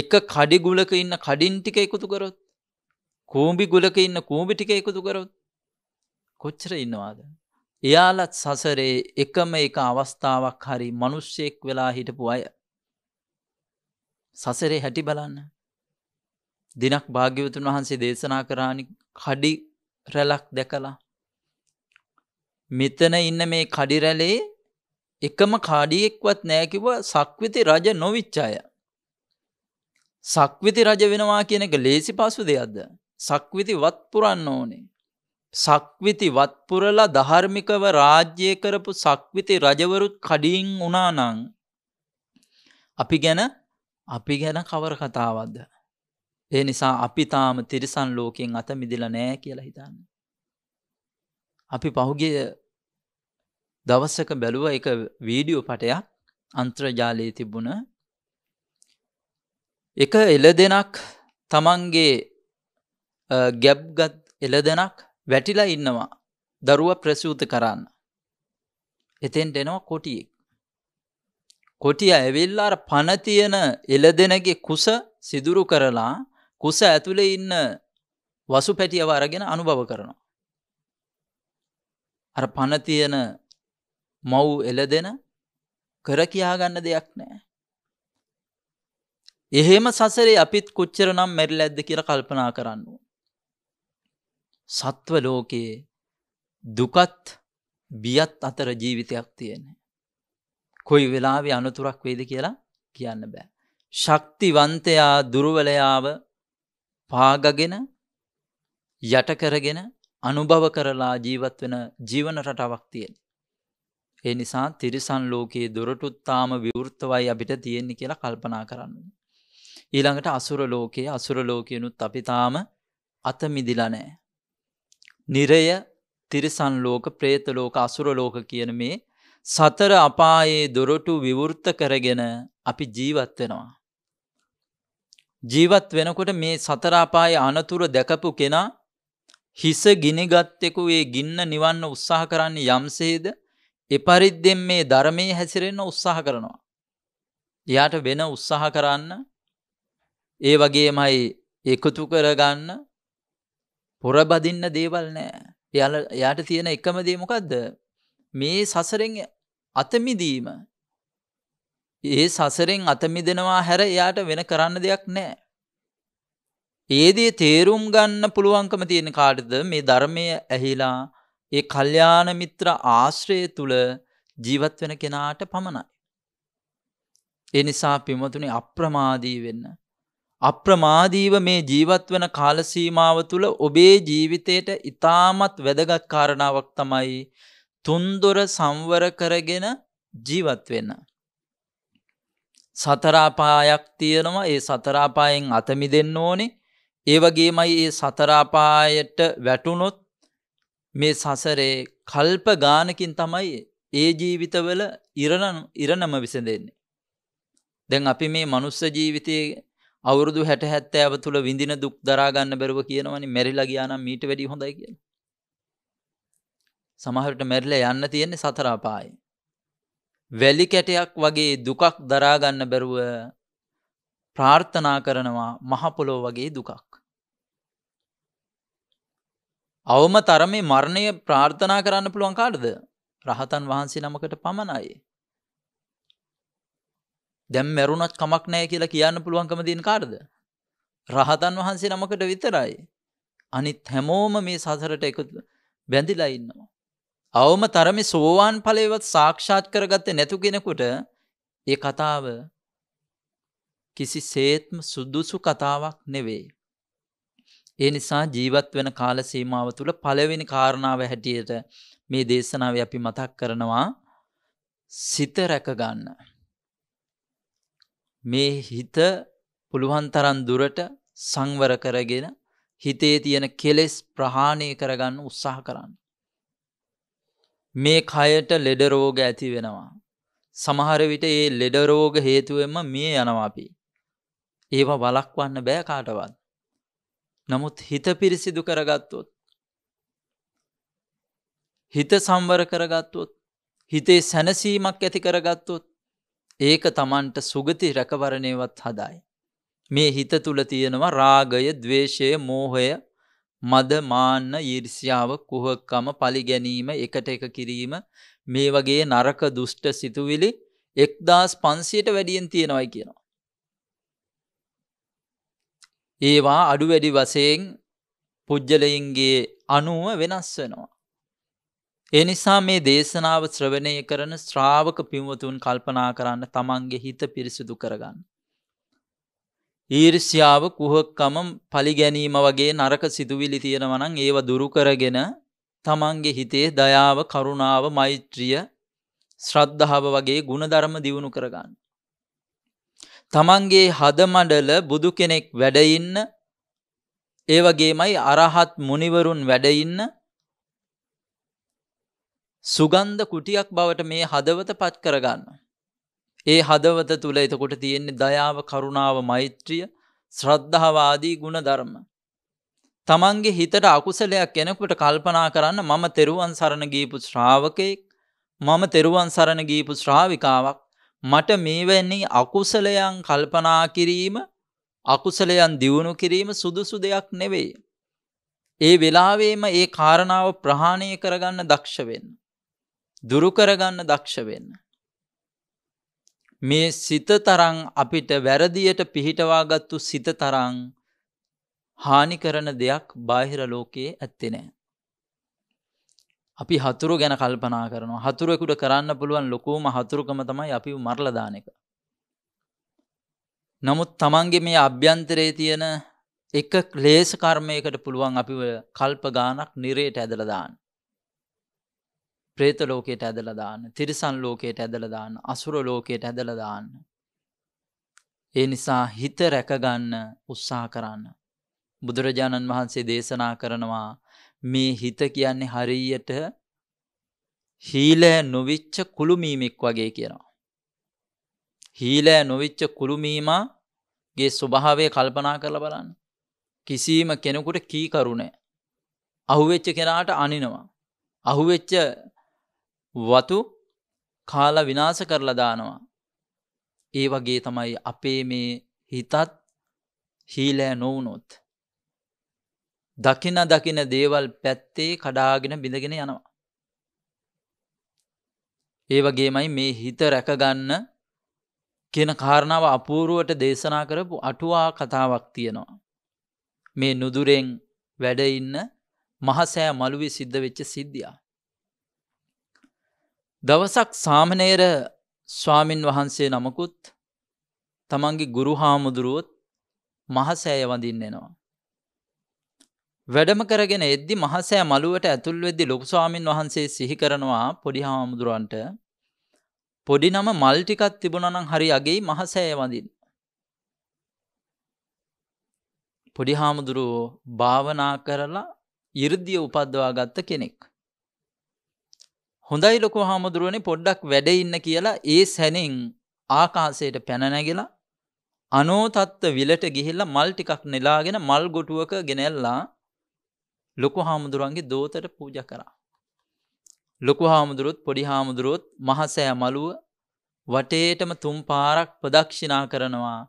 එක කඩි ගුලක ඉන්න කඩින් ටික එකතු කරොත්, කූඹි ගුලක ඉන්න කූඹි ටික එකතු කරොත් කොච්චර ඉන්නවද? එයාලත් සසරේ එකම එක අවස්ථාවක් හරි මිනිස්සෙක් වෙලා හිටපු අය. සසරේ හැටි බලන්න. දිනක් භාග්‍යවතුන් වහන්සේ දේශනා කරානි කඩි රැලක් දැකලා මෙතන ඉන්න මේ කඩි රැලේ එකම කාඩියෙක්වත් නැහැ කිව්වා සක්විති රජ නොවිච්ච අය. සක්විති රජ වෙනවා කියන එක ලේසි පාසු දෙයක්ද? සක්විති වත් පුරන්න ඕනේ. සක්විති වත් පුරලා ධාර්මිකව රාජ්‍ය කරපු සක්විති රජවරුත් කඩින් වුණා නම් අපි ගැන කවර කතාවක්ද? ඒ නිසා අපි තාම තිරිසන් ලෝකයෙන් අත මිදලා නැහැ කියලා හිතන්න. අපි පහුගිය දවසක බැලුවා එක වීඩියෝ පටයක් අන්තර්ජාලයේ තිබුණ. එක එළදෙනක් තමන්ගේ ගැබ්ගත් එළදෙනක් වැටිලා ඉන්නවා දරුවා ප්‍රසූත කරන්න. එතෙන්ට එනවා කොටියෙක්. කොටියා ඇවිල්ලා අර පණ තියෙන එළදෙනගේ කුස සිදුරු කරලා කුස ඇතුලේ ඉන්න වසු පැටියව අරගෙන අනුභව කරනවා. අර පණ තියෙන මව් එළදෙන කර කියා ගන්න දෙයක් නැහැ. එහෙම සසරේ අපිත් කොච්චරනම් මැරිලාද කියලා කල්පනා කරන්න ඕන. සත්ව ලෝකයේ දුකත් බියත් අතර ජීවිතයක් තියෙනවා. කොයි වෙලාවේ අනතුරක් වෙයිද කියලා කියන්න බෑ. ශක්තිවන්තයා දුර්වලයාව පාගගෙන යට කරගෙන අනුභව කරලා ජීවත් වෙන ජීවන රටාවක් තියෙනවා. ඒ නිසා තිරිසන් ලෝකයේ දොරටුත් තාම විවෘතවයි අපිට තියෙන්නේ කියලා කල්පනා කරන්න. ඊළඟට අසුර ලෝකයනුත් අපි තාම අත මිදිලා නැහැ. නිරය, තිරිසන් ලෝක, പ്രേත ලෝක, අසුර ලෝක කියන මේ සතර අපායේ දොරටු විවෘත කරගෙන අපි ජීවත් වෙනවා. ජීවත් වෙනකොට මේ සතර අපායේ අනතුරු දැකපු කෙනා හිස ගිනිගත්තෙකු ඒ ගින්න නිවන්න උත්සාහ කරන්නේ යම්සේද එපරිද්දෙන් මේ ධර්මයේ හැසිරෙන්න උත්සාහ කරනවා. එයාට වෙන උත්සාහ කරන්න, ඒ වගේමයි එකතු කරගන්න, පොරබදින්න දේවල් නැහැ. එයාට තියෙන එකම දේ මොකද්ද? මේ සසරෙන් අතමිදීම. ඒ සසරෙන් අතමිදෙනවා හැර එයාට වෙන කරන්න දෙයක් නැහැ. ඒ දේ තේරුම් ගන්න පුළුවන්කම තියෙන කාටද? මේ ධර්මය ඇහිලා ඒ කල්යාණ මිත්‍ර ආශ්‍රය තුල ජීවත් වෙන කෙනාට පමණයි. ඒ නිසා පින්වතුනි අප්‍රමාදී වෙන්න. අප්‍රමාදීව මේ ජීවත් වෙන කාල සීමාව තුල ඔබේ ජීවිතයට ඉතාමත් වැදගත් කාරණාවක් තමයි තුන්දොර සංවර කරගෙන ජීවත් වෙන්න. සතරාපායක් තියෙනවා. ඒ සතරාපායෙන් අත මිදෙන්න ඕනේ. ඒ වගේමයි ඒ සතරාපායට වැටුනොත් මේ සසරේ කල්ප ගානකින් තමයි ඒ ජීවිතවල ඉරණම විසඳෙන්නේ. දැන් අපි මේ මනුස්ස ජීවිතයේ අවුරුදු 60-70 තුල විඳින දුක් දරා ගන්න බැරුව කියනවනේ මැරිලා ගියා නම් මීට වැඩිය හොඳයි කියලා. සමහරට මැරිලා යන්න තියෙන්නේ සතර අපායේ. වැලි කැටයක් වගේ දුකක් දරා ගන්න බැරුව ප්‍රාර්ථනා කරනවා මහ පොළොව වගේ දුකක්. අවම තරමේ මරණය ප්‍රාර්ථනා කරන්න පුළුවන් කාටද? රහතන් වහන්සේ නමකට පමණයි. දැන් මැරුණත් කමක් නැහැ කියලා කියන්න පුළුවන්කම දෙන කාටද? රහතන් වහන්සේ නමකට විතරයි. අනිත් හැමෝම මේ සසරට එකතු බැඳිලා ඉන්නවා. අවම තරමේ සෝවාන් ඵලයවත් සාක්ෂාත් කරගත්තේ නැතු කෙනෙකුට ඒ කතාව කිසිසේත්ම සුදුසු කතාවක් නෙවෙයි. ඒ නිසා ජීවත් වෙන කාල සීමාව තුළ පළවෙනි කාරණාව හැටියට මේ දේශනාවේ අපි මතක් කරනවා සිත රැක ගන්න. මේ හිත පුළුවන් තරම් දුරට සංවර කරගෙන හිතේ තියෙන කෙලෙස් ප්‍රහාණය කරගන්න උත්සාහ කරන්න. මේ කයට ලෙඩ රෝග ඇති වෙනවා. සමහර විට ඒ ලෙඩ රෝග හේතුවෙන්ම මිය යනවා අපි. ඒව වළක්වන්න බෑ කාටවත්. නමුත් හිත පිරිසිදු කරගත්තොත්, හිත සම්වර කරගත්තොත්, හිතේ සැනසීමක් ඇති කරගත්තොත්, ඒක Tamanට සුගති රැකවරණයවත් හදායි. මේ හිත තුල තියෙනවා රාගය, ద్వේෂය, මෝහය, මද, මාන්න, ඊර්ෂ්‍යාව, කුහකකම, පලිගැනීම, එකට එක කිරීම, මේ වගේ නරක දුෂ්ට සිතුවිලි 1500ට වැඩියෙන් තියෙනවායි කියනවා. ඒවා අඩු වැඩි වශයෙන් පුජ්‍යලයන්ගේ 90 වෙනස් වෙනවා. ඒ නිසා මේ දේශනාව ශ්‍රවණය කරන ශ්‍රාවක පින්වතුන් කල්පනා කරන්න තමන්ගේ හිත පිරිසිදු කරගන්න. ඊර්ෂ්‍යාව, කුහකකම, පලිගැනීම වගේ නරක සිතුවිලි තියෙනවා නම් ඒව දුරු කරගෙන තමන්ගේ හිතේ දයාව, කරුණාව, මෛත්‍රිය, ශ්‍රද්ධාව වගේ ගුණධර්ම දියුණු කරගන්න. තමන්ගේ හදමඩල බුදු කෙනෙක් වැඩ ඉන්න, ඒ වගේමයි අරහත් මුනිවරුන් වැඩ ඉන්න සුගන්ධ කුටියක් බවට මේ හදවතපත් කරගන්න. ඒ හදවත තුල එතකොට තියෙන්නේ දයාව, කරුණාව, මෛත්‍රිය, ශ්‍රද්ධාව ආදී ගුණධර්ම. තමන්ගේ හිතට අකුසලයක් එනකොට කල්පනා කරන්න, මම තෙරුවන් සරණ ගියපු ශ්‍රාවකෙක්, මම තෙරුවන් සරණ ගියපු ශ්‍රාවිකාවක්, මට මේවැනි අකුසලයන් කල්පනා කිරීම, අකුසලයන් දියුණු කිරීම සුදුසු දෙයක් නෙවෙයි. ඒ වෙලාවේම ඒ කාරණාව ප්‍රහාණය කරගන්න දක්ෂ වෙන්න, දුරු කරගන්න දක්ෂ වෙන්න. මේ සිත තරම් අපිට වැරදියට පිහිටවාගත්තු සිත තරම් හානි කරන දෙයක් බාහිර ලෝකයේ ඇත්තේ නැහැ. අපි හතුරු ගැන කල්පනා කරනවා. හතුරෙකුට කරන්න පුළුවන් ලොකුම හතුරුකම තමයි අපි මරලා දාන එක. නමුත් Tamange මේ අභ්‍යන්තරයේ තියෙන එක ක්ලේශ කර්මයකට පුළුවන් අපිව කල්ප ගානක් නිරේට ඇදලා දාන්න. പ്രേත ලෝකයට ඇදලා දාන්න, තිරිසන් ලෝකයට ඇදලා දාන්න, අසුර ලෝකයට ඇදලා දාන්න. ඒ නිසා හිත රැක ගන්න උත්සාහ කරන්න. බුදුරජාණන් වහන්සේ දේශනා කරනවා මේ හිත කියන්නේ හරියට හීලෑ නොවිච්ච කුළුමීමෙක් වගේ කියනවා. හීලෑ නොවිච්ච කුළුමීමාගේ ස්වභාවය කල්පනා කරලා බලන්න. කිසිම කෙනෙකුට කී කරුණේ. අහුවෙච්ච කෙනාට අනිනවා. අහුවෙච්ච වතු කාලා විනාශ කරලා දානවා. ඒ වගේ තමයි අපේ මේ හිතත් හීලෑ නොවුනොත්. දකින දේවල් පැත්තේ කඩාගෙන බිඳගෙන යනවා. ඒ වගේමයි මේ හිත රැකගන්න කියන කාරණාව අපූර්වට දේශනා කරපු අටුවා කතාවක් තියෙනවා. මේ නුදුරෙන් වැඩ ඉන්න මහසෑ මළුවේ සිද්ධ වෙච්ච සිද්ධිය. දවසක් සාමණේර ස්වාමින් වහන්සේ නමකුත් තමන්ගේ ගුරු හාමුදුරුවොත් මහසෑය වඳින්න එනවා. වැඩම කරගෙන එද්දි මහසෑ මළුවට ඇතුල් වෙද්දි ලොකු ස්වාමින් වහන්සේ සිහි කරනවා පොඩි හාමුදුරන්ට, පොඩි නම මල් ටිකක් තිබුණා නම් හරි අගෙයි මහසෑය වඳින්න. පොඩි හාමුදුරුවෝ භාවනා කරලා 이르දිය උපද්දවා ගත්ත කෙනෙක්. හොඳයි ලොකු හාමුදුරුවනේ පොඩ්ඩක් වැඩ ඉන්න කියලා ඒ සැනින් ආකාශයට පැන නැගිලා අනෝතත්ත්ව විලට ගිහිල්ලා මල් ටිකක් නෙලාගෙන මල් ගොටුවක ගෙනල්ලා ලොකු හාමුදුරුවන්ගේ දෝතට පූජා කරා. ලොකු හාමුදුරුවොත් පොඩි හාමුදුරුවොත් මහසෑ මළුව වටේටම 3 පාරක් ප්‍රදක්ෂිනා කරනවා,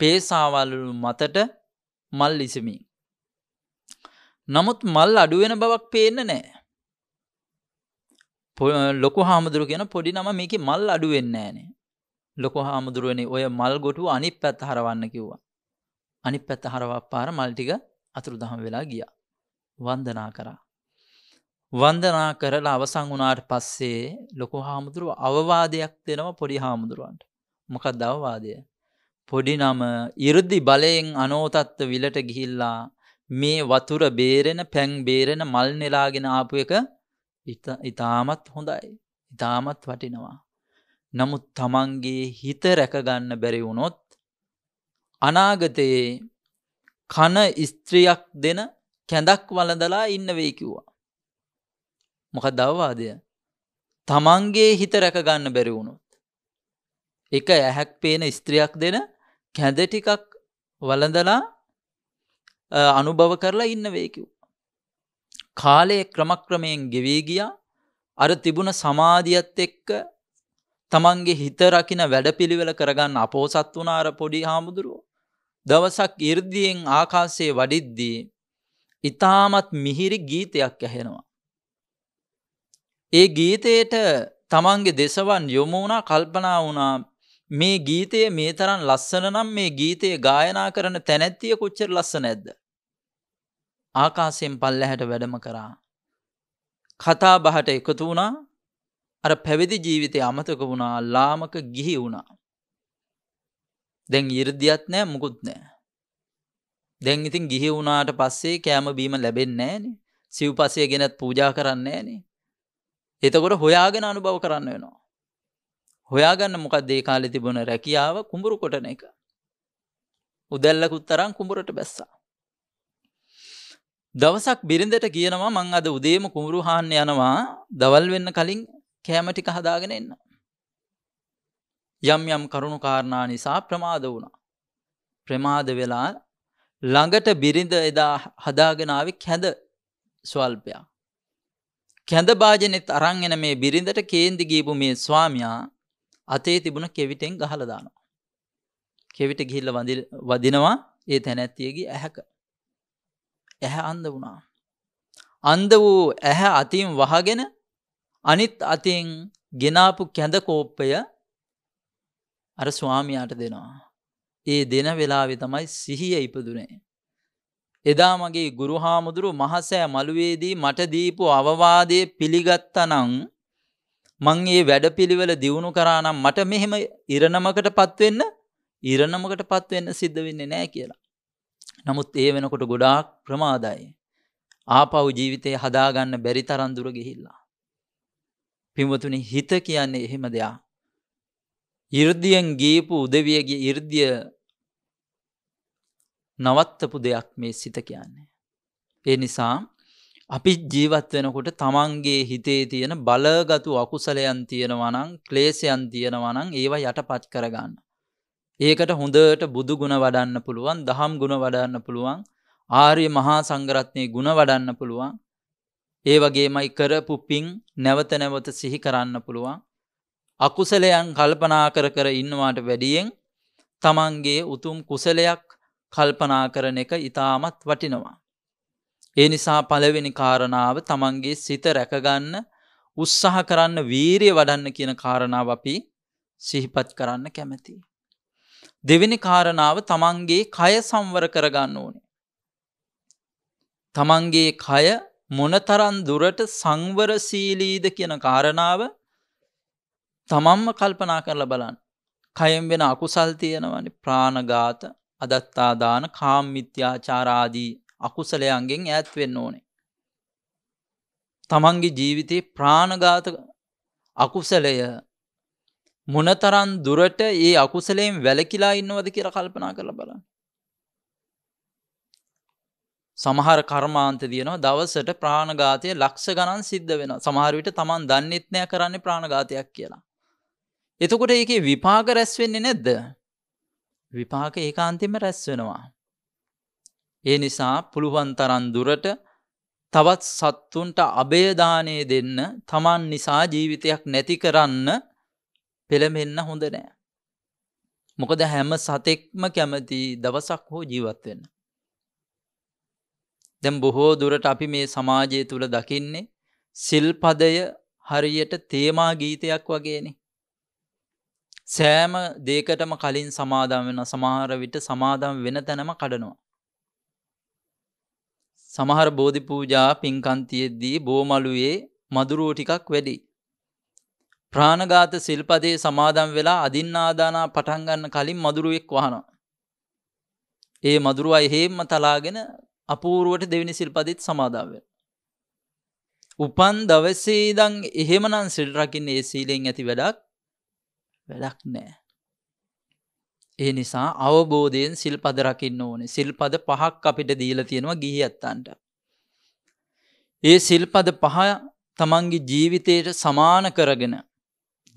පේසාවලු මතට මල් ඉසමින්. නමුත් මල් අඩු වෙන බවක් පේන්නේ නැහැ. ලොකු හාමුදුරුව කියන පොඩි නම මේකේ මල් අඩු වෙන්නේ නැහනේ. ලොකු හාමුදුරුවනේ ඔය මල් ගොටුව අනිත් පැත්ත හරවන්න කිව්වා. අනිත් පැත්ත හරවපාර මල් ටික අතුරුදහන් වෙලා ගියා. වන්දනා කරා. වන්දනා කරලා අවසන් වුණාට පස්සේ ලොකු හාමුදුරුව අවවාදයක් දෙනවා පොඩි හාමුදුරුවන්ට. මොකක්ද අවවාදය? පොඩි නම 이르දි බලයෙන් අනෝතත්ත්ව විලට ගිහිල්ලා මේ වතුර බේරෙන, පැන් බේරෙන මල් නෙලාගෙන ආපු එක ඉතාමත් හොඳයි, ඉතාමත් වටිනවා. නමුත් Tamanගේ හිත රැකගන්න බැරි වුණොත් අනාගතයේ කන ස්ත්‍රියක් දෙන කැඳක් වළඳලා ඉන්න වෙයි කිව්වා. මොකද අවවාදය? Tamanගේ හිත රැක ගන්න බැරි වුණොත් එක ඇහක් පේන ස්ත්‍රියක් දෙන කැඳ ටිකක් වළඳලා අනුභව කරලා ඉන්න වෙයි කිව්වා. කාලයේ ක්‍රමක්‍රමයෙන් ගෙවී ගියා. අර තිබුණ සමාධියත් එක්ක තමන්ගේ හිත රකින්න වැඩපිළිවෙල කරගන්න අපෝසත් වුණ අර පොඩි හාමුදුරුව දවසක් 이르දීන් ආකාශයේ වඩිද්දී ඊටමත් මිහිරි ගීතයක් ඇහෙනවා. ඒ ගීතයට තමන්ගේ දේශවන් යොමු වුණා, කල්පනා වුණා මේ ගීතයේ මේ තරම් ලස්සන නම් මේ ගීතයේ ගායනා කරන තැනැත්තිය කොච්චර ලස්සන නැද්ද? ආකාශයෙන් පල්ලහැට වැඩම කරා. කතා බහට එකතු වුණා. අර පැවිදි ජීවිතය අමතක වුණා, ලාමක ගිහි වුණා. දැන් 이르දියත් නැහැ, මොකුත් නැහැ. දැන් ඉතින් ගිහි වුණාට පස්සේ කෑම බීම ලැබෙන්නේ නැහනේ. සිව්පසය ගෙනත් පූජා කරන්නේ නැහනේ. එතකොට හොයාගෙන අනුභව කරන්න වෙනවා. හොයාගන්න මොකක්ද ඒ කාලේ තිබුණ රැකියාව? කුඹුරු කොටන එක. උදැල්ලකුත් තරම් කුඹුරට බැස්සා. දවසක් බිරිඳට කියනවා මං අද උදේම කුඹුරු හාන්න යනවා, දවල් වෙන්න කලින් කෑම ටික හදාගෙන එන්න. යම් යම් කරුණු කාරණා නිසා ප්‍රමාද වුණා. ප්‍රමාද වෙලා ළඟට බිරිඳ එදා හදාගෙන ආවේ කැඳ ස්වල්පයක්. කැඳ භාජනෙත් අරන් එන මේ බිරිඳට කේන්දි ගියපු මේ ස්වාමියා අතේ තිබුණ කෙවිතෙන් ගහලා දානවා. කෙවිත ගිහිල්ලා වදිනවා ඒ තැනැත්තියගේ ඇහැක. ඇහැ අන්ධ වුණා. අන්ධ වූ ඇහැ අතින් වහගෙන අනිත් අතින් ගෙනාපු කැඳ කෝප්පය අර ස්වාමියාට දෙනවා. ඒ දෙන වෙලාවේ තමයි සිහිය ඉපදුනේ. එදා මගේ ගුරු හාමුදුරු මහසෑ මළුවේදී මට දීපු අවවාදයේ පිළිගත්තා නම්, මං ඒ වැඩපිළිවෙල දියුණු කරා නම් මට මෙහෙම ඉරණමකටපත් වෙන්න සිද්ධ වෙන්නේ නැහැ කියලා. නමුත් ඒ වෙනකොට ගොඩාක් ප්‍රමාදයි. ආපහු ජීවිතේ හදාගන්න බැරි තරම් දුර ගිහිල්ලා. පින්වතුනි, හිත කියන්නේ එහෙම දෙයක්. 이르දියෙන් ගීපු උදවියගේ 이르දිය නවත්තපු දෙයක් මේ සිත කියන්නේ. ඒ නිසා අපි ජීවත් වෙනකොට තමන්ගේ හිතේ තියෙන බලගතු අකුසලයන් තියෙනවා නම්, ක්ලේශයන් තියෙනවා නම් ඒවා යටපත් කරගන්න. ඒකට හොඳට බුදු ගුණ වඩන්න පුළුවන්, දහම් ගුණ වඩන්න පුළුවන්, ආර්ය මහා සංඝරත්නයේ ගුණ වඩන්න පුළුවන්. ඒ වගේමයි කරපු පිං නැවත නැවත සිහි කරන්න පුළුවන්. අකුසලයන් කල්පනා කර කර ඉන්නවාට වැඩියෙන් තමන්ගේ උතුම් කුසලයක් කල්පනා කරන එක ඉතාමත් වටිනවා. ඒ නිසා පළවෙනි කාරණාව තමන්ගේ සිත රැකගන්න උත්සාහ කරන්න, වීරිය වඩන්න කියන කාරණාව අපි සිහිපත් කරන්න කැමැතියි. දෙවෙනි කාරණාව තමන්ගේ කය සංවර කරගන්න ඕනේ. තමන්ගේ කය මොනතරම් දුරට සංවරශීලීද කියන කාරණාව තමන්ම කල්පනා කරලා බලන්න. කයෙන් වෙන අකුසල් තියෙනවානේ, ප්‍රාණඝාත, අදත්තා දාන, කාම මිත්‍යාචාර ආදී අකුසලයන්ගෙන් ඈත් වෙන්න ඕනේ. තමන්ගේ ජීවිතේ ප්‍රාණඝාත අකුසලය මොනතරම් දුරට ඒ අකුසලයෙන් වැළකීලා ඉන්නවද කියලා කල්පනා කරලා බලන්න. සමහර කර්මාන්ත දිනනවා දවසට ප්‍රාණඝාතය ලක්ෂ ගණන් සිද්ධ වෙනවා. සමහර විට තමන් දන්නෙත් නෑ කරන්නේ ප්‍රාණඝාතයක් කියලා. එතකොට ඒකේ විපාක රැස් වෙන්නේ නැද්ද? විපාක ඒකාන්තයෙන්ම රැස් වෙනවා. ඒ නිසා පුළුවන් තරම් දුරට තවත් සත්තුන්ට අබේ දානේ දෙන්න, තමන් නිසා ජීවිතයක් නැති කරන්න පෙළඹෙන්න හොඳ නෑ. මොකද හැම සතෙක්ම කැමති දවසක් හෝ ජීවත් වෙන්න. දැන් බොහෝ දුරට අපි මේ සමාජය තුල දකින්නේ සිල්පදය හරියට තේමා ගීතයක් වගේනේ. සෑම දෙයකටම කලින් සමාදම් වෙන, සමහර විට සමාදම් වෙන තැනම කඩනවා. සමහර බෝධි පූජා පින්කම් තියෙද්දී බෝමලුවේ මදුරුව ටිකක් වැඩි. ප්‍රාණඝාත සිල්පදේ සමාදම් වෙලා අදින්නාදානා පටන් ගන්න කලින් මදුරුවෙක් වහනවා. ඒ මදුරුවා එහෙම්ම තලාගෙන අපූර්වට දෙවෙනි සිල්පදෙත් සමාදම් වෙනවා. උපන් දවසේ ඉඳන් එහෙමනම් සිල් රකින්නේ ඒ සීලෙන් ඇති වැඩක් නෑ. ඒ නිසා අවබෝධයෙන් සිල්පද රකින්න ඕනේ. සිල්පද පහක් අපිට දීලා තියෙනවා ගිහියත්තන්ට. ඒ සිල්පද පහ තමන්ගේ ජීවිතයට සමාන කරගෙන,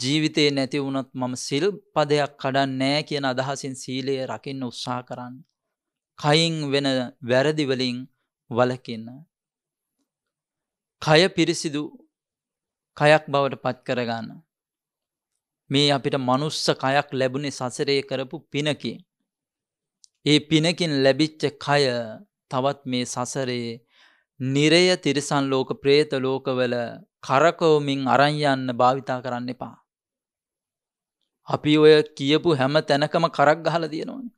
ජීවිතේ නැති වුණත් මම සිල්පදයක් කඩන්නේ නෑ කියන අදහසින් සීලය රකින්න උත්සාහ කරන්න. කයින් වෙන වැරදි වලින් වළකින්න. කය පිරිසිදු කයක් බවට පත් කරගන්න. මේ අපිට මනුස්ස කයක් ලැබුණේ සසරේ කරපු පිනකින්. ඒ පිනකින් ලැබිච්ච කය තවත් මේ සසරේ නිරය තිරිසන් ලෝක ප්‍රේත ලෝකවල කරකවමින් අරන් යන්න භාවිතා කරන්න එපා. අපි ඔය කියපු හැම තැනකම කරක් ගහලා දිනනවනේ.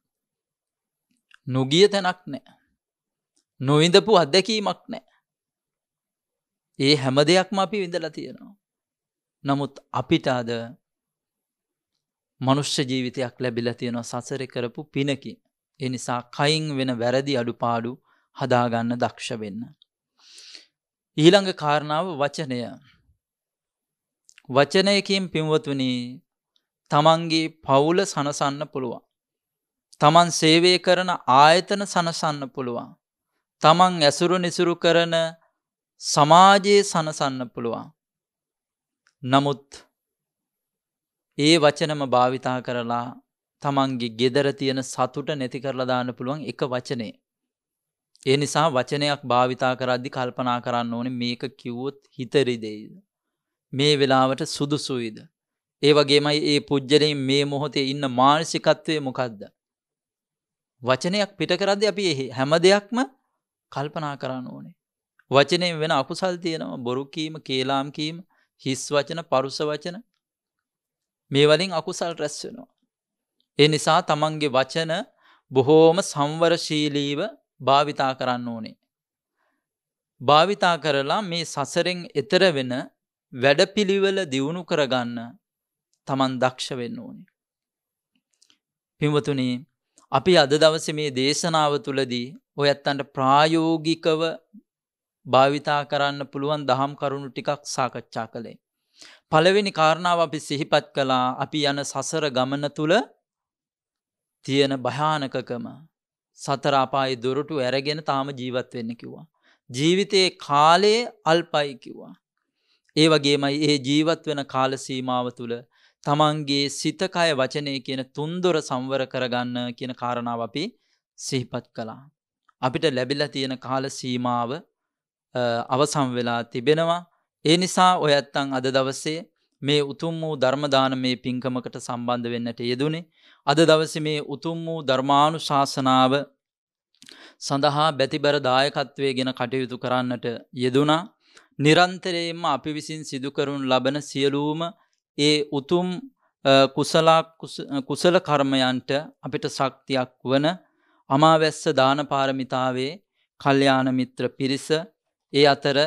නොගිය තැනක් නැහැ. නොවිඳපු අත්දැකීමක් නැහැ. ඒ හැම දෙයක්ම අපි විඳලා තියෙනවා. නමුත් අපිට අද මනුෂ්‍ය ජීවිතයක් ලැබිලා තියෙනවා සසරේ කරපු පිනකින්. ඒ නිසා කයින් වෙන වැරදි අඩුපාඩු හදාගන්න දක්ෂ වෙන්න. ඊළඟ කාරණාව වචනය. වචනයකින් පින්වතුනි තමන්ගේ පවුල සනසන්න පුළුවන්. තමන් සේවය කරන ආයතන සනසන්න පුළුවන්. තමන් ඇසුරු නිසුරු කරන සමාජයේ සනසන්න පුළුවන්. නමුත් ඒ වචනම භාවිතා කරලා තමන්ගේ ගෙදර තියෙන සතුට නැති කරලා දාන්න පුළුවන් එක වචනේ. ඒ නිසා වචනයක් භාවිතා කරද්දී කල්පනා කරන්න ඕනේ මේක කිව්වොත් හිතරිදෙයිද? මේ වෙලාවට සුදුසුයිද? ඒ වගේමයි ඒ පුජ්‍යලේ මේ මොහොතේ ඉන්න මානසිකත්වය මොකද්ද? වචනයක් පිට කරද්දී අපි හැම දෙයක්ම කල්පනා කරන්න ඕනේ. වචනයෙන් වෙන අකුසල් තියෙනවා. බොරු කීම, කේලාම් කීම, හිස් වචන, පරුස වචන. මේ වලින් අකුසල් රැස් වෙනවා. ඒ නිසා තමන්ගේ වචන බොහෝම සංවරශීලීව භාවිතා කරන්න ඕනේ. භාවිතා කරලා මේ සසරෙන් එතර වෙන වැඩපිළිවෙල දියුණු කරගන්න තමන් දක්ෂ වෙන්න ඕනේ. පින්වතුනි, අපි අද දවසේ මේ දේශනාව තුළදී ඔයත්තන්ට ප්‍රායෝගිකව භාවිතා කරන්න පුළුවන් දහම් කරුණු ටිකක් සාකච්ඡා කළේ. පළවෙනි කාරණාව අපි සිහිපත් කළා, අපි යන සසර ගමන තුළ තියෙන භයානකකම. සතර අපායේ දොරටු ඇරගෙන තාම ජීවත් වෙන්න කිව්වා. ජීවිතයේ කාලය අල්පයි කිව්වා. ඒ වගේමයි ඒ ජීවත් වෙන කාල සීමාව තුළ තමන්ගේ සිත, කය, වචනය කියන තුන්දොර සංවර කරගන්න කියන කාරණාව අපි සිහිපත් කළා. අපිට ලැබිලා තියෙන කාල සීමාව අවසන් වෙලා තිබෙනවා. ඒ නිසා ඔයත්තන් අද දවසේ මේ උතුම් වූ ධර්ම දානමේ පින්කමකට සම්බන්ධ වෙන්නට යෙදුනේ. අද දවසේ මේ උතුම් වූ ධර්මානුශාසනාව සඳහා බැතිබර දායකත්වයේගෙන කටයුතු කරන්නට යෙදුනා. නිරන්තරයෙන්ම අපි විසින් සිදු කරනු ලබන සියලුම ඒ උතුම් කුසල කර්මයන්ට අපිට ශක්තියක් වන අමාවැස්ස දාන පාරමිතාවේ කල්යාණ මිත්‍ර පිරිස, ඒ අතර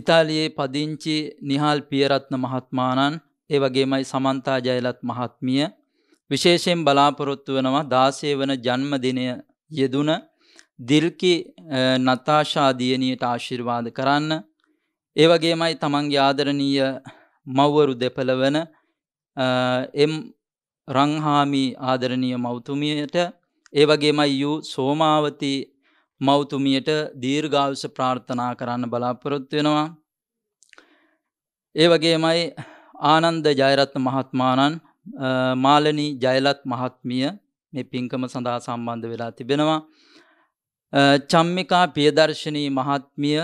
ඉතාලියේ පදිංචි නිහාල් පියරත්න මහත්මාණන්, ඒ වගේමයි සමන්තා ජයලත් මහත්මිය විශේෂයෙන් බලාපොරොත්තු වෙනවා 16 වන ජන්මදිනය යෙදුන දිල්කි නතාෂා දියණියට ආශිර්වාද කරන්න. ඒ වගේමයි තමන්ගේ ආදරණීය මව්වරු දෙපළ වන එම් රංහාමි ආදරණීය මව්තුමියට, ඒ වගේමයි යූ සෝමාවති මෞතුමියට දීර්ඝායුෂ ප්‍රාර්ථනා කරන්න බලාපොරොත්තු වෙනවා. ඒ වගේමයි ආනන්ද ජයරත්න මහත්මාණන්, මාලනී ජයලත් මහත්මිය මේ පින්කම සඳහා සම්බන්ධ වෙලා තිබෙනවා. චම්මිකා පියදර්ශනී මහත්මිය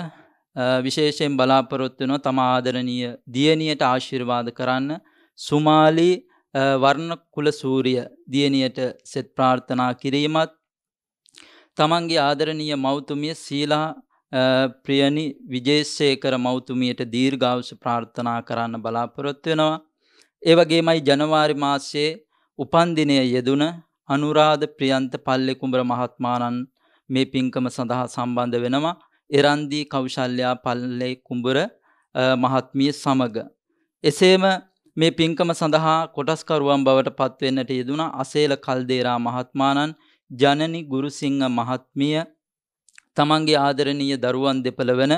විශේෂයෙන් බලාපොරොත්තු වෙනවා තම ආදරණීය දියණියට ආශිර්වාද කරන්න. සුමාලි වර්ණකුලසූරිය දියණියට සෙත් ප්‍රාර්ථනා කිරීමත්, තමන්ගේ ආදරණීය මෞතුමිය සීලා ප්‍රියනි විජේසේකර මෞතුමියට දීර්ඝායුෂ ප්‍රාර්ථනා කරන්න බලාපොරොත්තු වෙනවා. ඒ වගේමයි ජනවාරි මාසයේ උපන්දිනය යෙදුන අනුරාධ ප්‍රියන්ත පල්ලේකුඹර මහත්මාණන් මේ පින්කම සඳහා සම්බන්ධ වෙනවා. එරන්දී කෞශල්‍යා පල්ලේකුඹර මහත්මිය සමග. එසේම මේ පින්කම සඳහා කොටස්කරුවන් බවට පත් වෙන්නට යෙදුන අසේල කල්දේරා මහත්මාණන්, ජනනි ගුරුසිංහ මහත්මිය, තමන්ගේ ආදරණීය දරුවන් දෙපළ වන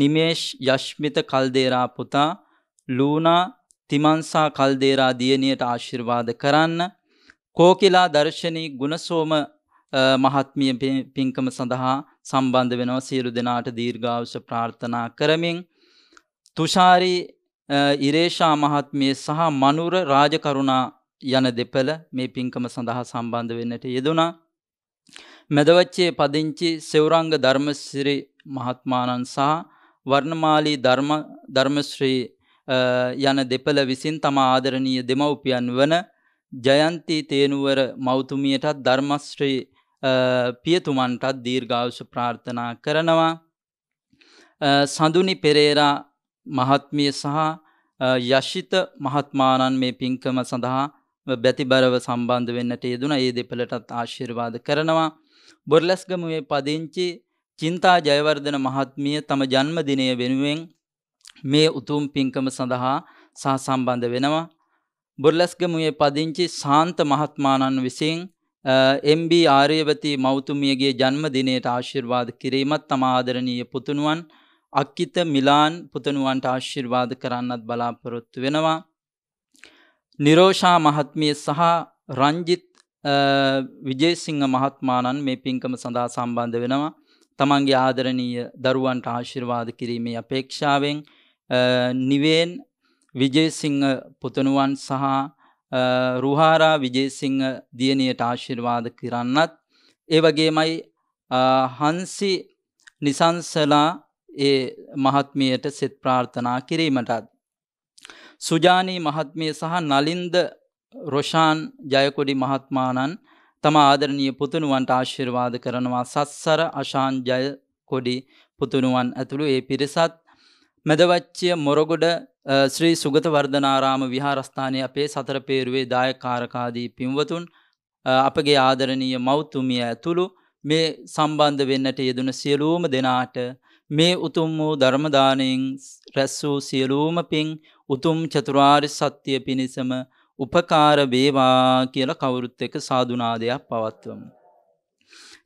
නිමේෂ් යශ්මිත කල්දේරා පුතා, ලූනා තිමන්සා කල්දේරා දියණියට ආශිර්වාද කරන්න. කෝකිලා දර්ශනී ගුණසෝම මහත්මිය පින්කම සඳහා සම්බන්ධ වෙනවා. සියලු දෙනාට දීර්ඝායුෂ ප්‍රාර්ථනා කරමින් තුෂාරි ඉරේෂා මහත්මිය සහ මනුර රාජකරුණා යන දෙපළ මේ පින්කම සඳහා සම්බන්ධ වෙන්නට යෙදුණා. මෙදවච්චේ පදිංචි සෙවුරංග ධර්මශ්‍රී මහත්මාණන් සහ වර්ණමාලී ධර්මශ්‍රී යන දෙපළ විසින් තම ආදරණීය දෙමව්පියන් වන ජයන්ති තේනුවර මෞතුමියටත් ධර්මශ්‍රී පියතුමන්ටත් දීර්ඝායුෂ ප්‍රාර්ථනා කරනවා. සඳුනි පෙරේරා මහත්මිය සහ යශිත මහත්මාණන් මේ පින්කම සඳහා බැතිබරව සම්බන්ධ වෙන්නට යෙදුණා. ඒ දෙපළටත් ආශිර්වාද කරනවා. බොරලැස්ගමුවේ පදිංචි චින්තා ජයවර්ධන මහත්මිය තම ජන්මදිනය වෙනුවෙන් මේ උතුම් පින්කම සඳහා සහ සම්බන්ධ වෙනවා. බොරලැස්ගමුවේ පදිංචි ශාන්ත මහත්මාණන් විසින් MB ආර්යවති මෞතුමියගේ ජන්මදිනයට ආශිර්වාද කිරීමත් තම ආදරණීය පුතුණුවන් අක්කිත මිලාන් පුතුණුවන්ට ආශිර්වාද කරන්නත් බලාපොරොත්තු වෙනවා. නිරෝෂා මහත්මිය සහ රංජිත් විජේසිංහ මහත්මාණන් මේ පින්කම සඳහා සම්බන්ධ වෙනවා. තමන්ගේ ආදරණීය දරුවන්ට ආශිර්වාද කිරීමේ අපේක්ෂාවෙන් නිවෙන් විජේසිංහ පුතුණුවන් සහ රුහාරා විජේසිංහ දියණියට ආශිර්වාද කරන්නත්, ඒ වගේමයි හංසි නිසංසලා ඒ මහත්මියට සෙත් ප්‍රාර්ථනා කිරීමටත්, සුජානී මහත්මිය සහ නලින්ද රොෂාන් ජයකොඩි මහත්මාණන් තම ආදරණීය පුතුණුවන්ට ආශිර්වාද කරනවා. සස්සර අශාන් ජයකොඩි පුතුණුවන් ඇතුළු ඒ පිරිසත් මෙදවච්චිය මොරගොඩ ශ්‍රී සුගතවර්ධනාරාම විහාරස්ථානයේ අපේ සතර පේරුවේ දායකාරකාදී පින්වතුන් අපගේ ආදරණීය මෞතුමිය ඇතුළු මේ සම්බන්ධ වෙන්නට යෙදුන සියලුම දෙනාට මේ උතුම් වූ ධර්ම දාණයෙන් රැස් වූ සියලුම පින් උතුම් චතුරාර්ය සත්‍ය පිණිසම උපකාර වේවා කියලා කවුරුත් එක්ක සාදුනාදයක් පවත්වමු.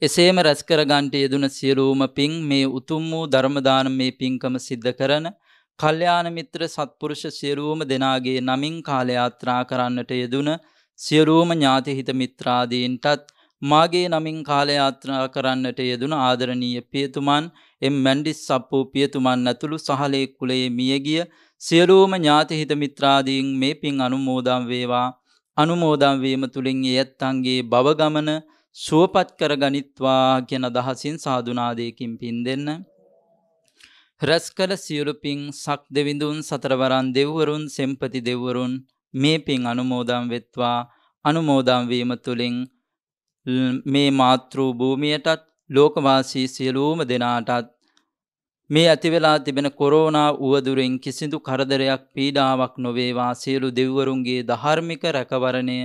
එසේම රැස් කරගන්ට යෙදුන සියලුම පින් මේ උතුම් වූ ධර්ම දානමේ පින්කම සිද්ධ කරන කල්යාණ මිත්‍ර සත්පුරුෂ සියලුම දෙනාගේ නමින් කාලයාත්‍රා කරන්නට යෙදුන සියලුම ඥාතිහිත මිත්‍රාදීන්ටත් මාගේ නමින් කාලයාත්‍රා කරන්නට යෙදුන ආදරණීය පියතුමන් එම් මැන්ඩිස් සප්පු පියතුමන් ඇතුළු සහලේ කුලයේ මියගිය සියලුම ඥාතිහිත මිත්‍රාදීන් මේ පින් අනුමෝදන් වේවා. අනුමෝදන් වීම තුලින් ඇත්තන්ගේ භව ගමන සුවපත් කරගනිත්වා කියන දහසින් සාදුනාදයකින් පින් දෙන්න. රැස්කල සියලු පින් සක් දෙවිඳුන් සතරවරන් දෙව්වරුන් සෙම්පති දෙව්වරුන් මේ පින් අනුමෝදන් වෙත්වා. අනුමෝදන් වීම තුළින් මේ මාතෘ භූමියටත් ලෝකවාසී සියලුම දෙනාටත් මේ ඇතිවෙලා තිබෙන කොරෝනා උවදුරෙන් කිසිදු කරදරයක් පීඩාවක් නොවේවා. සියලු දෙව්වරුන්ගේ ධාර්මික රැකවරණය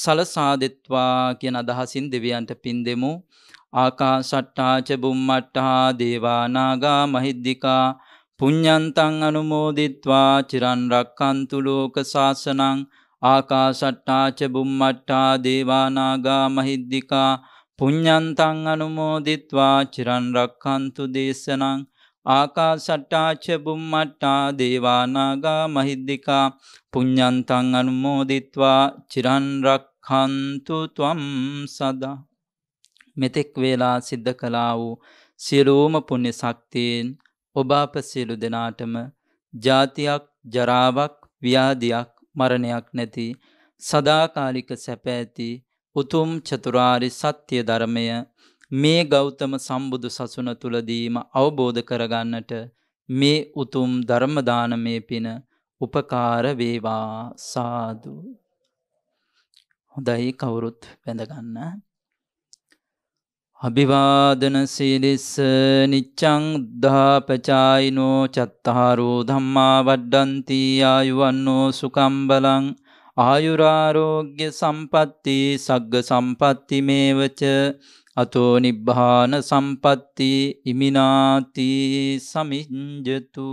සලසාදෙත්වා කියන අදහසින් දෙවියන්ට පින් දෙමු. ආකාසට්ටා ච බුම්මට්ටා දේවා නාග මහිද්దికා පුඤ්ඤන්තං අනුමෝදිත්වා චිරන් රක්칸තු ලෝක සාසනං. ආකාසට්ටා ච බුම්මට්ටා දේවා නාග මහිද්దికා පුඤ්ඤන්තං අනුමෝදිත්වා චිරන් රක්칸තු දේශනං. ආකාසට්ටා ච බුම්මට්ටා දේවා නාග මහිද්దికා පුඤ්ඤන්තං අනුමෝදිත්වා චිරන් රක්ඛන්තු ත්වම් සදා. මෙතෙක් වේලා සිද්ධ කළා වූ සියලුම පුණ්‍ය ශක්තියෙන් ඔබ අප සියලු දෙනාටම ජාතියක් ජරාවක් ව්‍යාධියක් මරණයක් නැති සදාකාලික සැප ඇති උතුම් චතුරාර්ය සත්‍ය ධර්මය මේ ගෞතම සම්බුදු සසුන තුලදීම අවබෝධ කරගන්නට මේ උතුම් ධර්ම දානමේ පින උපකාර වේවා. සාදු. හොඳයි, කවුරුත් වැඳ ගන්න. අභිවාදන සීලිස්ස නිච්ඡං උද්ධාපචායිනෝ චත්තාරෝ ධම්මා වඩ්ඩන්ති ආයුවන්නෝ සුඛං බලං ආයුරාෝග්‍ය සම්පatti සග්ග සම්පatti මේවච අතෝ නිබ්බාන සම්පatti ඉමිනාති සමිඤ්ජතු.